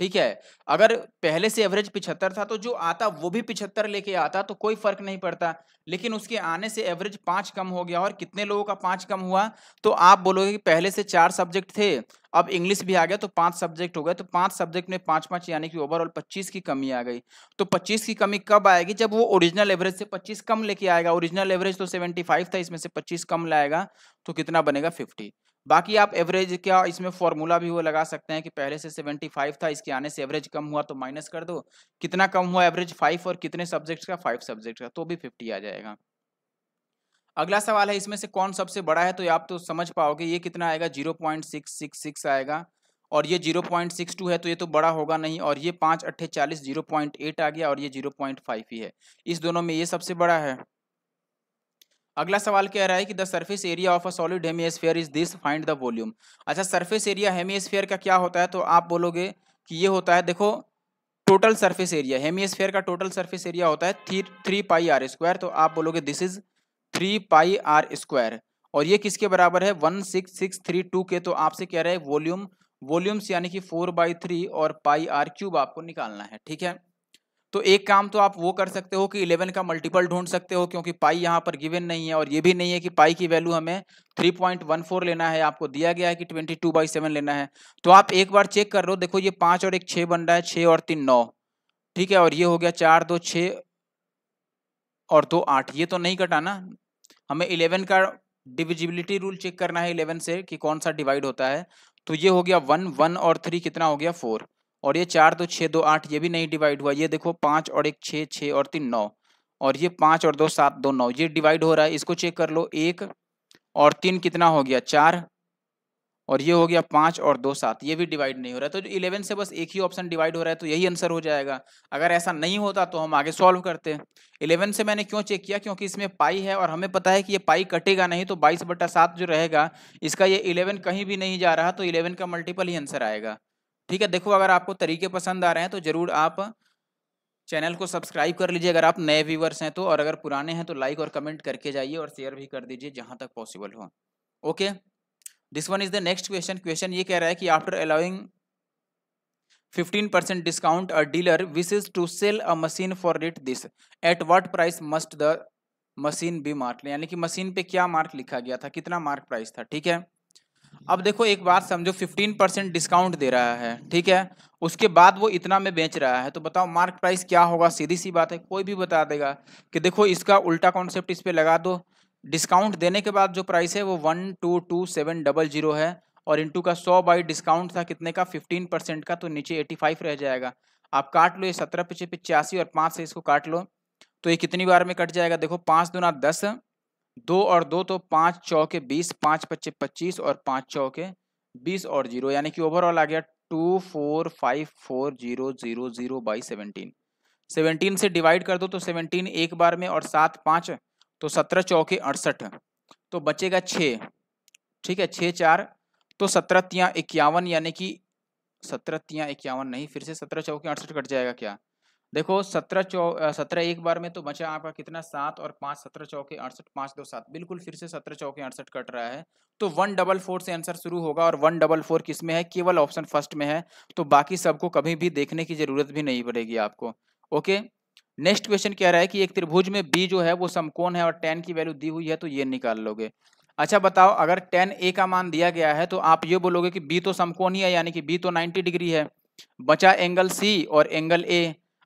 ठीक है, अगर पहले से एवरेज पिछहत्तर था तो जो आता वो भी पिछहत्तर लेके आता तो कोई फर्क नहीं पड़ता, लेकिन उसके आने से एवरेज पाँच कम हो गया। और कितने लोगों का पाँच कम हुआ, तो आप बोलोगे कि पहले से चार सब्जेक्ट थे, अब इंग्लिश भी आ गया तो पांच सब्जेक्ट हो गए, तो पांच सब्जेक्ट में पाँच पाँच यानी कि ओवरऑल पच्चीस की कमी आ गई। तो पच्चीस की कमी कब आएगी, जब वो ओरिजिनल एवरेज से पच्चीस कम लेके आएगा। ओरिजिनल एवरेज तो पचहत्तर था, इसमें से पच्चीस कम लाएगा तो कितना बनेगा पचास। बाकी आप एवरेज क्या इसमें फॉर्मूला भी वो लगा सकते हैं कि पहले से पचहत्तर था, इसके आने से एवरेज कम हुआ तो माइनस कर दो, कितना कम हुआ एवरेज पाँच, और कितने सब्जेक्ट्स का, पाँच सब्जेक्ट्स का, तो भी पचास आ जाएगा। अगला सवाल है इसमें से कौन सबसे बड़ा है, तो आप तो समझ पाओगे ये कितना आएगा, zero point six six six आएगा, और ये जीरो पॉइंट सिक्स टू है तो ये तो बड़ा होगा नहीं, और ये पाँच अट्ठे चालीस जीरो पॉइंट एट आ गया, और ये जीरो पॉइंट फाइव ही है, इस दोनों में ये सबसे बड़ा है। अगला सवाल कह रहा है कि the surface area of a solid hemisphere is this, find the volume. अच्छा, सरफेस एरिया हेमिस्फीयर का क्या होता है, तो आप बोलोगे कि ये होता है, देखो टोटल सरफेस एरिया, हेमिस्फीयर का टोटल सरफेस एरिया होता है three three pi r square, तो आप बोलोगे this is three pi r square, और ये किसके बराबर है, one six six three two के। तो आपसे कह रहे हैं वॉल्यूम, वॉल्यूम्स यानी कि फोर बाई थ्री और पाई आर क्यूब आपको निकालना है। ठीक है, तो एक काम तो आप वो कर सकते हो कि इलेवन का मल्टीपल ढूंढ सकते हो, क्योंकि पाई यहाँ पर गिवन नहीं है, और ये भी नहीं है कि पाई की वैल्यू हमें थ्री पॉइंट वन फोर लेना है, आपको दिया गया है कि बाईस बाई सात लेना है। तो आप एक बार चेक कर लो, देखो ये पाँच और एक छः बन रहा है, छः और तीन नौ, ठीक है, और ये हो गया चार दो छः और दो आठ, ये तो नहीं कटा ना। हमें इलेवन का डिविजिबिलिटी रूल चेक करना है इलेवन से कि कौन सा डिवाइड होता है, तो ये हो गया वन, वन और थ्री कितना हो गया फोर, और ये चार दो छः दो आठ, ये भी नहीं डिवाइड हुआ। ये देखो पाँच और एक छः, छः और तीन नौ, और ये पाँच और दो सात दो नौ, ये डिवाइड हो रहा है, इसको चेक कर लो। एक और तीन कितना हो गया चार, और ये हो गया पाँच और दो सात, ये भी डिवाइड नहीं हो रहा है, तो इलेवन से बस एक ही ऑप्शन डिवाइड हो रहा है, तो यही आंसर हो जाएगा। अगर ऐसा नहीं होता तो हम आगे सॉल्व करते। इलेवन से मैंने क्यों चेक किया, क्योंकि इसमें पाई है और हमें पता है कि ये पाई कटेगा नहीं, तो बाईस बटा सात जो रहेगा इसका ये इलेवन कहीं भी नहीं जा रहा, तो इलेवन का मल्टीपल ही आंसर आएगा। ठीक है, देखो अगर आपको तरीके पसंद आ रहे हैं तो ज़रूर आप चैनल को सब्सक्राइब कर लीजिए अगर आप नए व्यूवर्स हैं तो, और अगर पुराने हैं तो लाइक और कमेंट करके जाइए और शेयर भी कर दीजिए जहाँ तक पॉसिबल हो। Okay, this one is the next question. Question ये कह रहा है कि after allowing fifteen percent discount a dealer wishes to sell a machine for rate this, at what price must the machine be mark, यानी कि machine पे क्या mark लिखा गया था, कितना मार्क प्राइस था। ठीक है, अब देखो एक बात समझो, फिफ्टीन परसेंट डिस्काउंट दे रहा है, ठीक है, उसके बाद वो इतना में बेच रहा है, तो बताओ मार्क प्राइस क्या होगा। सीधी सी बात है, कोई भी बता देगा कि देखो इसका उल्टा कॉन्सेप्ट इस पर लगा दो, डिस्काउंट देने के बाद जो प्राइस है वो one two two seven double zero है और इंटू का सौ बाई डिस्काउंट था कितने का, फिफ्टीन परसेंट का, तो नीचे एटी फाइव रह जाएगा। आप काट लो, ये सत्रह पीछे पिचासी और पाँच से इसको काट लो, तो ये कितनी बार में कट जाएगा, देखो पाँच दुना दस, दो और दो तो पाँच चौके बीस, पाँच पच्चे पच्चीस और पाँच चौके बीस और जीरो, यानी कि ओवरऑल आ गया two four five four zero zero zero by seventeen. Seventeen से डिवाइड कर दो तो सेवनटीन एक बार में और सात पाँच तो सत्रह चौके अड़सठ, तो बचेगा छः, ठीक है, छः चार तो सत्रह तियाँ इक्यावन, यानी कि सत्रह तियाँ इक्यावन नहीं, फिर से सत्रह चौके अड़सठ कट जाएगा क्या, देखो सत्रह चौ सत्रह एक बार में तो बचा आपका कितना सात और पाँच, सत्रह चौके अड़सठ, पाँच दो सात, बिल्कुल फिर से सत्रह चौके अड़सठ कट रहा है, तो वन डबल फोर से आंसर शुरू होगा। और वन डबल फोर किस में है, केवल ऑप्शन फर्स्ट में है, तो बाकी सबको कभी भी देखने की ज़रूरत भी नहीं पड़ेगी आपको। ओके, नेक्स्ट क्वेश्चन कह रहा है कि एक त्रिभुज में बी जो है वो समकोण है और टेन की वैल्यू दी हुई है, तो ये निकाल लोगे। अच्छा बताओ, अगर टेन ए का मान दिया गया है तो आप ये बोलोगे कि बी तो समकोण ही है, यानी कि बी तो नाइन्टी डिग्री है, बचा एंगल सी और एंगल ए।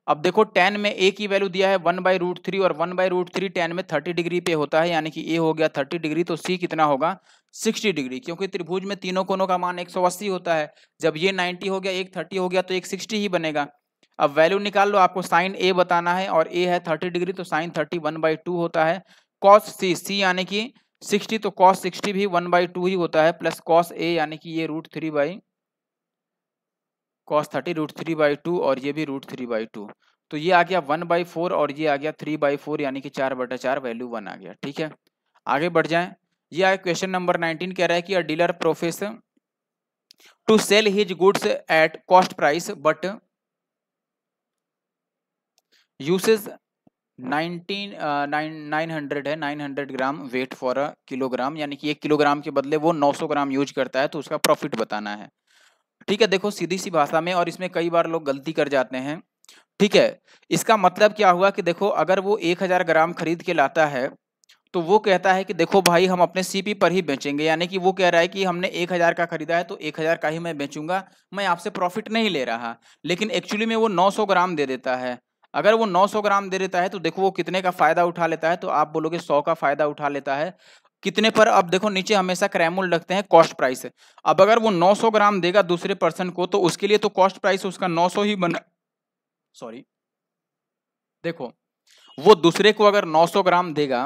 अब देखो टेन में ए की वैल्यू दिया है वन बाई रूट थ्री और one by root three tan में थर्टी डिग्री पे होता है, यानी कि ए हो गया थर्टी डिग्री, तो सी कितना होगा सिक्सटी डिग्री, क्योंकि त्रिभुज में तीनों कोनों का मान एक सौ अस्सी होता है, जब ये नाइन्टी हो गया एक थर्टी हो गया तो एक सिक्सटी ही बनेगा। अब वैल्यू निकाल लो, आपको साइन ए बताना है और ए है थर्टी डिग्री, तो sine thirty one by two होता है, कॉस सी, सी यानी कि सिक्सटी, तो कॉस सिक्सटी भी वन बाई टू ही होता है, प्लस कॉस ए यानी कि ये root three by cos thirty, root three by two और ये भी रूट थ्री बाई टू, तो ये आ गया वन बाई फोर और ये आ गया थ्री बाई फोर, यानी कि चार बटा चार वैल्यू वन आ गया। ठीक है, आगे बढ़ जाएं। ये आया क्वेश्चन नंबर नाइनटीन, कह रहा है कि a dealer professes to sell his goods at cost price but uses nineteen nine hundred है nine hundred gram weight for a kilogram, यानी कि एक किलोग्राम के बदले वो नौ सौ ग्राम यूज करता है, तो उसका प्रॉफिट बताना है। ठीक है, देखो सीधी सी भाषा में, और इसमें कई बार लोग गलती कर जाते हैं। ठीक है, इसका मतलब क्या हुआ कि देखो अगर वो एक हज़ार ग्राम खरीद के लाता है तो वो कहता है कि देखो भाई हम अपने सीपी पर ही बेचेंगे, यानी कि वो कह रहा है कि हमने एक हज़ार का खरीदा है तो एक हज़ार का ही मैं बेचूंगा, मैं आपसे प्रॉफिट नहीं ले रहा, लेकिन एक्चुअली में वो नौ सौ ग्राम दे देता है। अगर वो नौ सौ ग्राम दे देता है तो देखो वो कितने का फ़ायदा उठा लेता है, तो आप बोलोगे सौ का फ़ायदा उठा लेता है कितने पर। अब देखो नीचे हमेशा क्रैमूल रखते हैं कॉस्ट प्राइस। अब अगर वो नौ सौ ग्राम देगा दूसरे पर्सन को तो उसके लिए तो कॉस्ट प्राइस उसका नौ सौ ही बना, सॉरी देखो वो दूसरे को अगर नौ सौ ग्राम देगा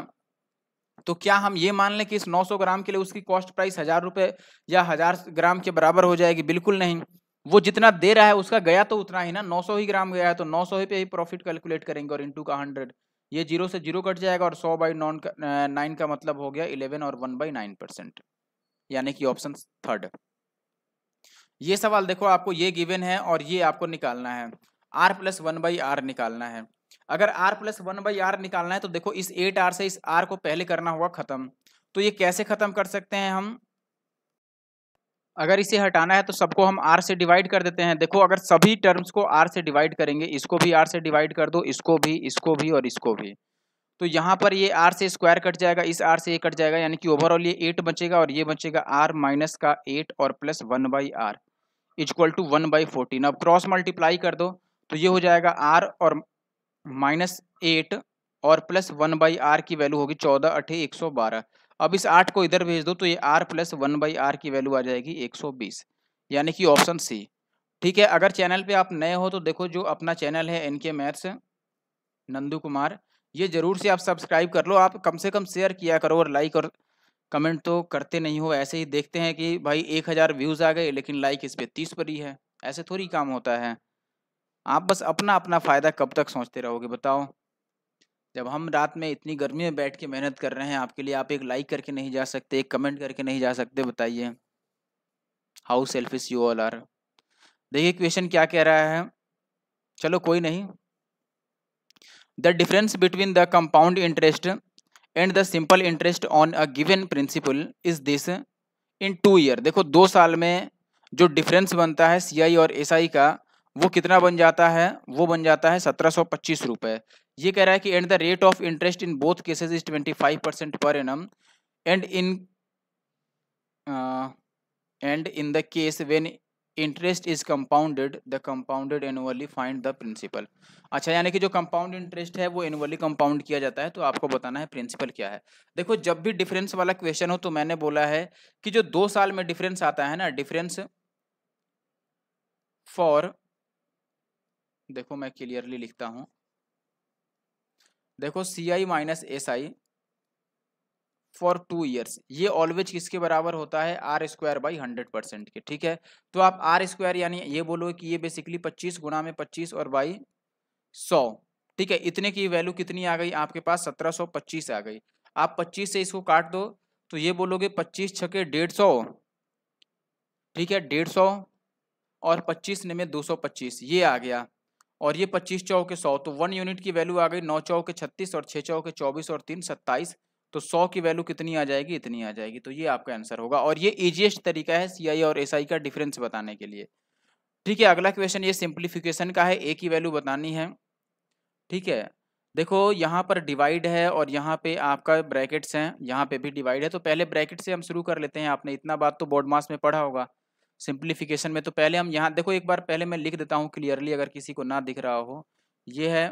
तो क्या हम ये मान लें कि इस नौ सौ ग्राम के लिए उसकी कॉस्ट प्राइस हजार रुपये या हजार ग्राम के बराबर हो जाएगी? बिल्कुल नहीं, वो जितना दे रहा है उसका गया तो उतना ही ना, नौ सौ ही ग्राम गया है तो नौ सौ ही पे ही प्रॉफिट कैलकुलेट करेंगे और इंटू का हंड्रेड, ये जीरो से जीरो कट जाएगा और सौ बाई नॉन का नाइन का मतलब हो गया इलेवन और वन बाई नाइन परसेंट, यानी कि ऑप्शन थर्ड। ये सवाल देखो आपको ये गिवन है और ये आपको निकालना है, R plus one by R निकालना है। अगर R plus one by R निकालना है तो देखो इस एट आर से इस आर को पहले करना होगा खत्म, तो ये कैसे खत्म कर सकते हैं हम? अगर इसे हटाना है तो सबको हम आर से डिवाइड कर देते हैं। देखो अगर सभी टर्म्स को आर से डिवाइड करेंगे, इसको भी आर से डिवाइड कर दो, इसको भी, इसको भी और इसको भी, तो यहाँ पर ये आर से स्क्वायर कट जाएगा, इस आर से ये कट जाएगा, यानी कि ओवरऑल ये एट बचेगा और ये बचेगा आर माइनस का एट और plus one by R is equal to one by fourteen. अब क्रॉस मल्टीप्लाई कर दो तो ये हो जाएगा आर और माइनस एट और प्लस वन बाई आर की वैल्यू होगी चौदह अठे एक सौ बारह। अब इस आठ को इधर भेज दो तो ये R plus one by R की वैल्यू आ जाएगी एक सौ बीस, यानी कि ऑप्शन सी। ठीक है, अगर चैनल पे आप नए हो तो देखो जो अपना चैनल है एनके मैथ्स नंदू कुमार, ये ज़रूर से आप सब्सक्राइब कर लो, आप कम से कम शेयर किया करो और लाइक और कमेंट तो करते नहीं हो, ऐसे ही देखते हैं कि भाई एक हज़ार व्यूज़ आ गए लेकिन लाइक इस पर तीस पर ही है। ऐसे थोड़ी काम होता है। आप बस अपना अपना फ़ायदा कब तक सोचते रहोगे बताओ। जब हम रात में इतनी गर्मी में बैठ के मेहनत कर रहे हैं आपके लिए, आप एक लाइक करके नहीं जा सकते, एक कमेंट करके नहीं जा सकते, बताइए how selfish you all are. देखिए क्वेश्चन क्या कह रहा है, चलो कोई नहीं। The difference between the compound interest and the simple interest on a given principal is this in two year. देखो दो साल में जो डिफरेंस बनता है सी आई और एस आई का, वो कितना बन जाता है, वो बन जाता है सत्रह सौ पच्चीस रुपये। ये कह रहा है कि and the rate of interest in both cases is twenty five percent per annum and in and in the case when interest is compounded the compounded annually find the principal. अच्छा, यानी कि जो कंपाउंड इंटरेस्ट है वो annually compound किया जाता है, तो आपको बताना है प्रिंसिपल क्या है। देखो जब भी डिफरेंस वाला क्वेश्चन हो तो मैंने बोला है कि जो दो साल में डिफरेंस आता है ना, डिफरेंस फॉर, देखो मैं क्लियरली लिखता हूं, देखो C I minus S I for two years, ये ऑलवेज किसके बराबर होता है, R square by hundred percent के। ठीक है, तो आप आर स्क्वायर यानी ये बोलो कि ये बेसिकली पच्चीस गुणा में पच्चीस और बाई सौ। ठीक है, इतने की वैल्यू कितनी आ गई आपके पास, सत्रह सौ पच्चीस आ गई। आप पच्चीस से इसको काट दो तो ये बोलोगे पच्चीस छके डेढ़ सौ। ठीक है, डेढ़ सौ और पच्चीस में दो सौ पच्चीस ये आ गया, और ये पच्चीस चौके सौ, तो वन यूनिट की वैल्यू आ गई। नौ चौके छत्तीस और छः चौके चौबीस और तीन सत्ताईस, तो सौ की वैल्यू कितनी आ जाएगी, इतनी आ जाएगी। तो ये आपका आंसर होगा, और ये इजीएस्ट तरीका है सीआई और एसआई का डिफरेंस बताने के लिए। ठीक है, अगला क्वेश्चन ये सिंप्लीफिकेशन का है, ए की वैल्यू बतानी है। ठीक है, देखो यहाँ पर डिवाइड है और यहाँ पे आपका ब्रैकेट्स हैं, यहाँ पे भी डिवाइड है, तो पहले ब्रैकेट से हम शुरू कर लेते हैं। आपने इतना बात तो बोर्ड मास में पढ़ा होगा सिंप्लीफिकेशन में। तो पहले हम यहाँ देखो, एक बार पहले मैं लिख देता हूँ क्लियरली अगर किसी को ना दिख रहा हो। ये है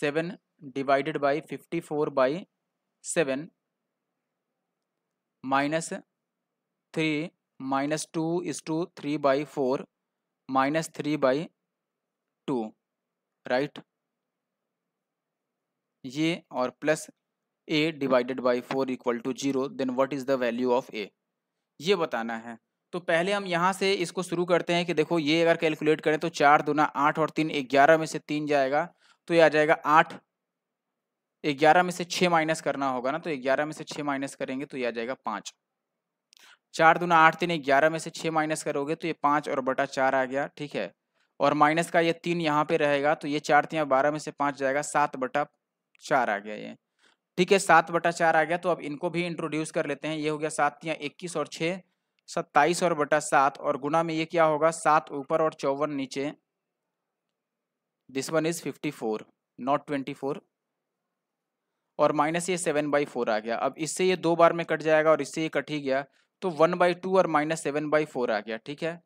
seven divided by fifty four by seven minus three minus two is two three by four minus three by two, right. ये और plus A divided by four equal to zero, then what is the value of A, ये बताना है। तो पहले हम यहाँ से इसको शुरू करते हैं कि देखो ये अगर कैलकुलेट करें तो चार दूना आठ और तीन ग्यारह में से तीन जाएगा, तो ये आ जाएगा आठ। ग्यारह में से छः माइनस करना होगा ना, तो ग्यारह में से छः माइनस करेंगे तो ये आ जाएगा पाँच। चार दूना आठ तीन ग्यारह में से छः माइनस करोगे तो ये पाँच और बटा चार आ गया। ठीक है, और माइनस का ये तीन यहाँ पे रहेगा, तो ये चार तीन बारह में से पाँच जाएगा, सात बटा चार आ गया ये। ठीक है, सात बटा चार आ गया, तो अब इनको भी इंट्रोड्यूस कर लेते हैं। ये हो गया सात तीन इक्कीस और छः सत्ताईस और बटा सात, और गुना में ये क्या होगा, सात ऊपर और चौवन नीचे। This one is fifty four not twenty four, और माइनस ये सेवन बाई फोर आ गया। अब इससे ये दो बार में कट जाएगा और इससे ये कट ही गया, तो वन बाई टू और माइनस सेवन बाई फोर आ गया। ठीक है,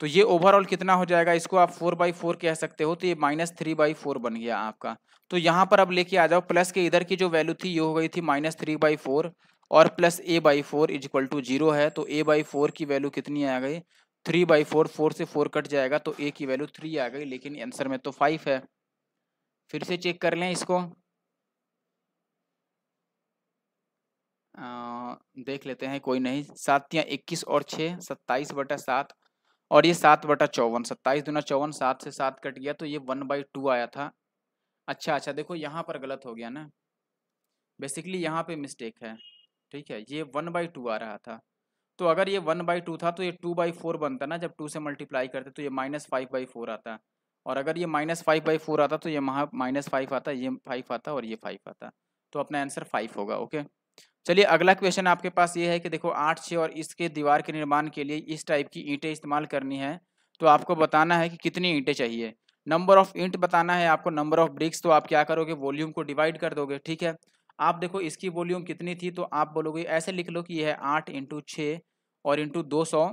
तो ये ओवरऑल कितना हो जाएगा, इसको आप फोर बाई फोर कह सकते हो, तो ये माइनस थ्री बाई फोर बन गया आपका। तो यहाँ पर अब लेके आ जाओ, प्लस के इधर की जो वैल्यू थी ये हो गई थी माइनस थ्री बाई फोर और plus A by four is equal to zero है, तो ए बाई फोर की वैल्यू कितनी आ गई, थ्री बाई फोर, फोर से फोर कट जाएगा तो ए की वैल्यू थ्री आ गई, लेकिन आंसर में तो फाइव है। फिर से चेक कर लें इसको, आ, देख लेते हैं, कोई नहीं। सात या इक्कीस और छः सत्ताईस बटा सात, और ये सात बटा चौवन, सत्ताईस दूना चौवन, सात से सात कट गया तो ये वन बाई टू आया था। अच्छा अच्छा देखो यहाँ पर गलत हो गया ना, बेसिकली यहाँ पे मिस्टेक है। ठीक है, ये वन बाई टू आ रहा था, तो अगर ये वन बाई टू था तो ये टू बाई फोर बनता ना, जब टू से मल्टीप्लाई करते तो ये माइनस फाइव बाई फोर आता, और अगर ये माइनस फाइव बाई फोर आता तो ये वहाँ माइनस फाइव आता, ये फाइव आता और ये फाइव आता, तो अपना आंसर फाइव होगा। ओके, चलिए अगला क्वेश्चन आपके पास ये है कि देखो आठ छः और इसके दीवार के निर्माण के लिए इस टाइप की ईंटें इस्तेमाल करनी है, तो आपको बताना है कि कितनी ईंटें चाहिए। नंबर ऑफ ईंट बताना है आपको, नंबर ऑफ ब्रिक्स, तो आप क्या करोगे, वॉल्यूम को डिवाइड कर दोगे। ठीक है, आप देखो इसकी वॉल्यूम कितनी थी, तो आप बोलोगे ऐसे लिख लो कि यह है आठ इंटू छः और इंटू दो सौ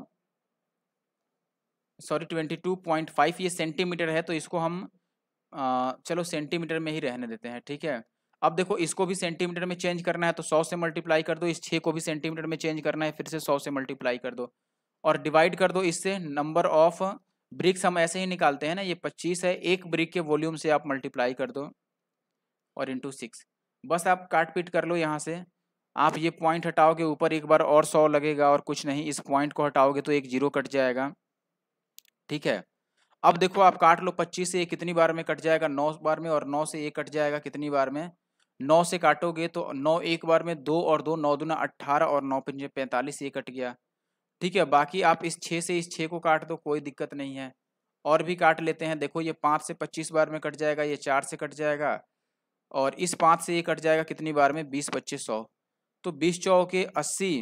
sorry twenty two point five, ये सेंटीमीटर है तो इसको हम आ, चलो सेंटीमीटर में ही रहने देते हैं। ठीक है, अब देखो इसको भी सेंटीमीटर में चेंज करना है, तो सौ से मल्टीप्लाई कर दो, इस छः को भी सेंटीमीटर में चेंज करना है, फिर से सौ से मल्टीप्लाई कर दो और डिवाइड कर दो इससे। नंबर ऑफ ब्रिक्स हम ऐसे ही निकालते हैं ना, ये पच्चीस है, एक ब्रिक के वॉल्यूम से आप मल्टीप्लाई कर दो और इंटू सिक्स, बस आप काट पीट कर लो यहाँ से, आप ये पॉइंट हटाओगे, ऊपर एक बार और सौ लगेगा और कुछ नहीं। इस पॉइंट को हटाओगे तो एक जीरो कट जाएगा, ठीक है। अब देखो आप काट लो, पच्चीस से कितनी बार में कट जाएगा, नौ बार में, और नौ से एक कट जाएगा कितनी बार में, नौ से काटोगे तो नौ एक बार में, दो और दो, नौ दूना अट्ठारह और नौ पंजे पैंतालीस, ये कट गया, ठीक है। बाकी आप इस छः से इस छः को काट दो, कोई दिक्कत नहीं है। और भी काट लेते हैं, देखो ये पाँच से पच्चीस बार में कट जाएगा, ये चार से कट जाएगा, और इस पाँच से ये कट जाएगा कितनी बार में, बीस पच्चीस सौ। तो बीस चौके अस्सी,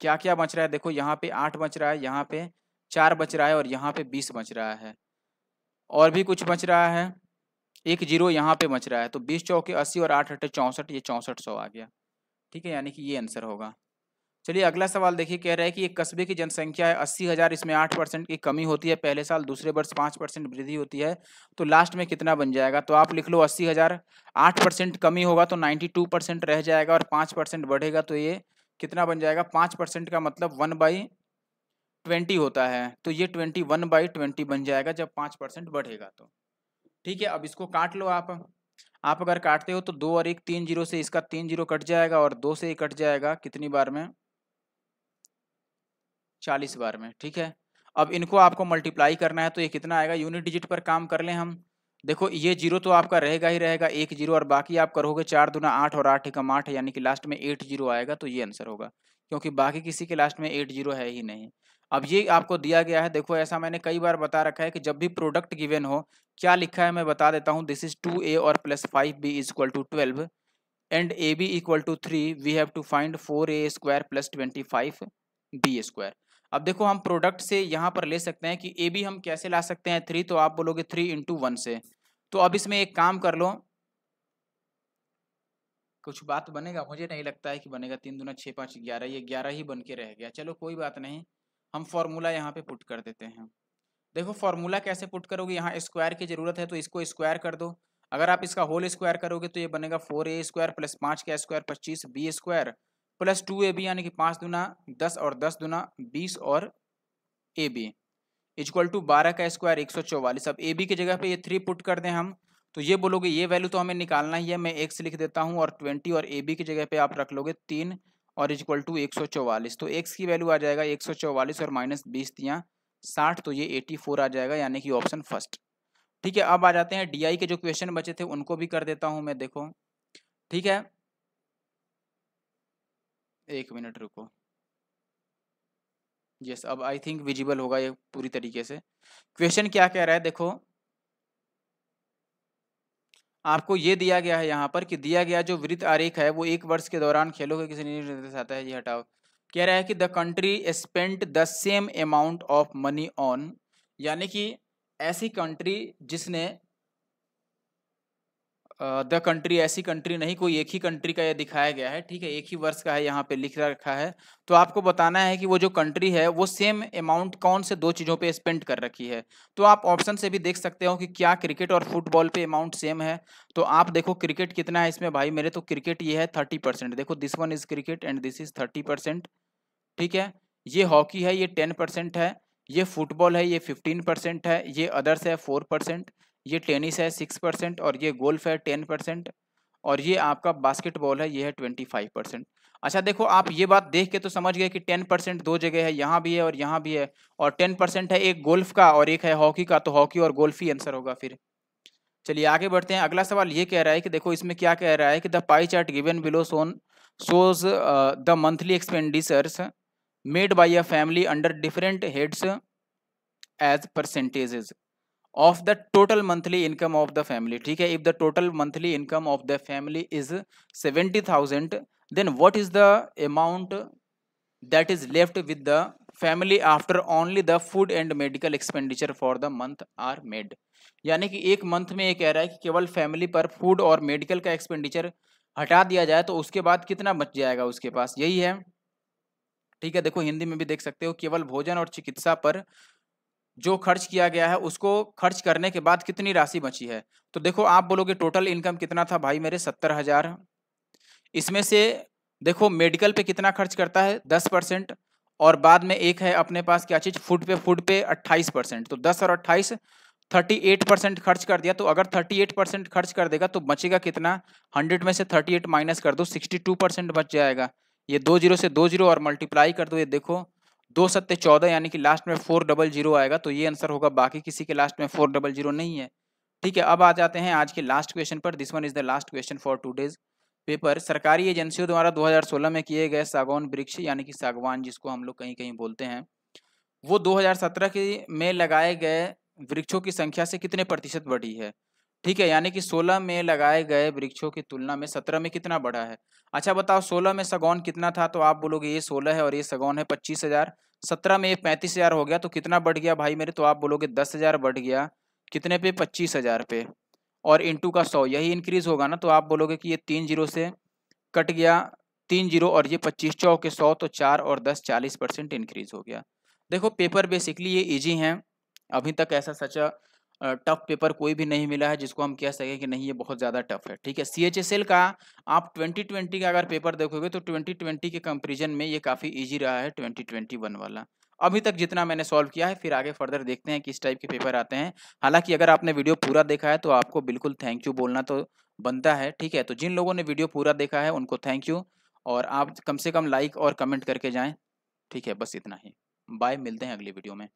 क्या क्या बच रहा है देखो, यहाँ पे आठ बच रहा है, यहाँ पे चार बच रहा है, और यहाँ पे बीस बच रहा है, और भी कुछ बच रहा है, एक जीरो यहाँ पे बच रहा है। तो बीस चौके अस्सी और आठ अट्ठे चौंसठ, ये चौंसठ सौ आ गया, ठीक है, यानी कि ये आंसर होगा। चलिए अगला सवाल देखिए, कह रहा है कि एक कस्बे की जनसंख्या है अस्सी हज़ार, इसमें आठ परसेंट की कमी होती है पहले साल, दूसरे वर्ष पाँच परसेंट वृद्धि होती है, तो लास्ट में कितना बन जाएगा। तो आप लिख लो अस्सी हज़ार, आठ परसेंट कमी होगा तो बानवे परसेंट रह जाएगा, और पाँच परसेंट बढ़ेगा तो ये कितना बन जाएगा, पाँच परसेंट का मतलब वन बाई ट्वेंटी होता है, तो ये ट्वेंटी वन बाई ट्वेंटी बन जाएगा जब पाँच परसेंट बढ़ेगा तो, ठीक है। अब इसको काट लो आप आप अगर काटते हो तो दो और एक तीन जीरो से इसका तीन जीरो कट जाएगा, और दो से कट जाएगा कितनी बार में, चालीस बार में, ठीक है। अब इनको आपको मल्टीप्लाई करना है, तो ये कितना आएगा, यूनिट डिजिट पर काम कर लें हम। देखो ये जीरो तो आपका रहेगा ही रहेगा, एक जीरो, और बाकी आप करोगे चार दूना आठ और आठ एकम आठ, यानी कि लास्ट में एट जीरो आएगा, तो ये आंसर होगा, क्योंकि बाकी किसी के लास्ट में एट जीरो है ही नहीं। अब ये आपको दिया गया है, देखो ऐसा मैंने कई बार बता रखा है कि जब भी प्रोडक्ट गिवन हो, क्या लिखा है मैं बता देता हूँ, दिस इज टू ए और plus five B is equal to twelve and A B equal to three, we have to find four A square plus twenty five B square. अब देखो हम प्रोडक्ट से यहाँ पर ले सकते हैं कि ए बी हम कैसे ला सकते हैं, थ्री, तो आप बोलोगे थ्री इंटू वन से। तो अब इसमें एक काम कर लो, कुछ बात बनेगा, मुझे नहीं लगता है कि बनेगा, तीन दूना छः पाँच ग्यारह, ये ग्यारह ही बन के रह गया, चलो कोई बात नहीं, हम फॉर्मूला यहाँ पे पुट कर देते हैं। देखो फॉर्मूला कैसे पुट करोगे, यहाँ स्क्वायर की ज़रूरत है तो इसको स्क्वायर कर दो, अगर आप इसका होल स्क्वायर करोगे तो ये बनेगा फोर ए स्क्वायर प्लस पाँच का स्क्वायर पच्चीस B square plus two A B, यानी कि पाँच दुना दस और दस दुना बीस और ए बी इजक्ल टू बारह का स्क्वायर एक सौ चौवालीस। अब ए बी की जगह पे ये थ्री पुट कर दें हम, तो ये बोलोगे ये वैल्यू तो हमें निकालना ही है, मैं एक्स लिख देता हूँ, और ट्वेंटी और ए बी की जगह पे आप रख लोगे तीन और इजक्ल टू एक सौ चौवालीस, तो एक्स की वैल्यू आ जाएगा एक सौ चौवालीस और माइनस बीस दिया साठ, तो ये एटी फोर आ जाएगा, यानी कि ऑप्शन फर्स्ट, ठीक है। अब आ जाते हैं डी आई के जो क्वेश्चन बचे थे उनको भी कर देता हूँ मैं, देखो ठीक है, एक मिनट रुको, यस yes, अब आई थिंक विजिबल होगा ये पूरी तरीके से। क्वेश्चन क्या कह रहा है देखो, आपको ये दिया गया है यहाँ पर कि दिया गया जो वृत्त आरेख है वो एक वर्ष के दौरान खेलों के किसी निर्देश आता है, ये हटाओ। कह रहा है कि the country spent the same amount of money on, यानी कि ऐसी कंट्री जिसने द uh, कंट्री ऐसी कंट्री नहीं, कोई एक ही कंट्री का ये दिखाया गया है, ठीक है, एक ही वर्ष का है यहाँ पे लिख रखा है, तो आपको बताना है कि वो जो कंट्री है वो सेम अमाउंट कौन से दो चीज़ों पे स्पेंड कर रखी है। तो आप ऑप्शन से भी देख सकते हो कि क्या क्रिकेट और फुटबॉल पे अमाउंट सेम है, तो आप देखो क्रिकेट कितना है इसमें भाई मेरे, तो क्रिकेट ये है थर्टी परसेंट, देखो this one is cricket and this is thirty percent, ठीक है। ये हॉकी है, ये टेन परसेंट है, ये फुटबॉल है, ये फिफ्टीन परसेंट है, ये अदर्स है फोर परसेंट, ये टेनिस है सिक्स परसेंट, और ये गोल्फ है टेन परसेंट, और ये आपका बास्केटबॉल है, ये है ट्वेंटी फाइव परसेंट। अच्छा देखो आप ये बात देख के तो समझ गए कि टेन परसेंट दो जगह है, यहाँ भी है और यहाँ भी है, और टेन परसेंट है एक गोल्फ का और एक है हॉकी का, तो हॉकी और गोल्फ ही आंसर होगा फिर। चलिए आगे बढ़ते हैं, अगला सवाल ये कह रहा है कि देखो इसमें क्या कह रहा है कि the pie chart given below shown shows the monthly expenditures made by a family under different heads as percentages of the total monthly income of the family, ठीक है। If the total monthly income of the family is seventy thousand then what is the amount that is left with the family after only the food and medical expenditure for the month are made, यानी कि एक month में ये कह रहा है कि केवल फैमिली पर फूड और मेडिकल का एक्सपेंडिचर हटा दिया जाए तो उसके बाद कितना बच जाएगा उसके पास, यही है, ठीक है। देखो हिंदी में भी देख सकते हो, केवल भोजन और चिकित्सा पर जो खर्च किया गया है उसको खर्च करने के बाद कितनी राशि बची है। तो देखो आप बोलोगे टोटल इनकम कितना था भाई मेरे, सत्तर हज़ार, इसमें से देखो मेडिकल पे कितना खर्च करता है दस परसेंट, और बाद में एक है अपने पास क्या चीज़ फूड पे, फूड पे अट्ठाईस परसेंट, तो दस और अट्ठाईस अड़तीस परसेंट खर्च कर दिया, तो अगर अड़तीस परसेंट खर्च कर देगा तो बचेगा कितना, सौ में से अड़तीस माइनस कर दो, बासठ परसेंट बच जाएगा। ये दो जीरो से दो जीरो और मल्टीप्लाई कर दो, ये देखो दो सत्ते चौदह, यानी कि लास्ट में फोर डबल जीरो आएगा, तो ये आंसर होगा, बाकी किसी के लास्ट में फोर डबल जीरो नहीं है। ठीक है, अब आ जाते हैं आज के लास्ट क्वेश्चन पर। This one is the last question for today's paper. सरकारी एजेंसियों द्वारा दो हज़ार सोलह में किए गए सागौन वृक्ष, यानी कि सागवान जिसको हम लोग कहीं कहीं बोलते हैं, वो दो हज़ार सत्रह के में लगाए गए वृक्षों की संख्या से कितने प्रतिशत बढ़ी है? ठीक है, यानी कि सोलह में लगाए गए वृक्षों की तुलना में सत्रह में कितना बढ़ा है? अच्छा बताओ, सोलह में सागौन कितना था? तो आप बोलोगे ये सोलह है और ये सागौन है पच्चीस हज़ार। सत्रह में ये पैंतीस हज़ार हो गया, तो कितना बढ़ गया भाई मेरे? तो आप बोलोगे दस हज़ार बढ़ गया। कितने पे? पच्चीस हज़ार पे, और इंटू का सौ, यही इंक्रीज होगा ना। तो आप बोलोगे कि ये तीन जीरो से कट गया, तीन जीरो और ये पच्चीस, चौके सौ, तो चार और दस चालीस परसेंट इंक्रीज हो गया। देखो पेपर बेसिकली ये इजी हैं, अभी तक ऐसा सच टफ पेपर कोई भी नहीं मिला है जिसको हम कह सकें कि नहीं ये बहुत ज़्यादा टफ है। ठीक है, सी एच एस एल का आप ट्वेंटी ट्वेंटी का अगर पेपर देखोगे तो ट्वेंटी ट्वेंटी के कंपेरिजन में ये काफ़ी ईजी रहा है, ट्वेंटी ट्वेंटी वन वाला अभी तक जितना मैंने सॉल्व किया है। फिर आगे फर्दर देखते हैं किस टाइप के पेपर आते हैं। हालांकि अगर आपने वीडियो पूरा देखा है तो आपको बिल्कुल थैंक यू बोलना तो बनता है। ठीक है, तो जिन लोगों ने वीडियो पूरा देखा है उनको थैंक यू, और आप कम से कम लाइक और कमेंट करके जाएं। ठीक है, बस इतना ही, बाय, मिलते हैं अगली वीडियो में।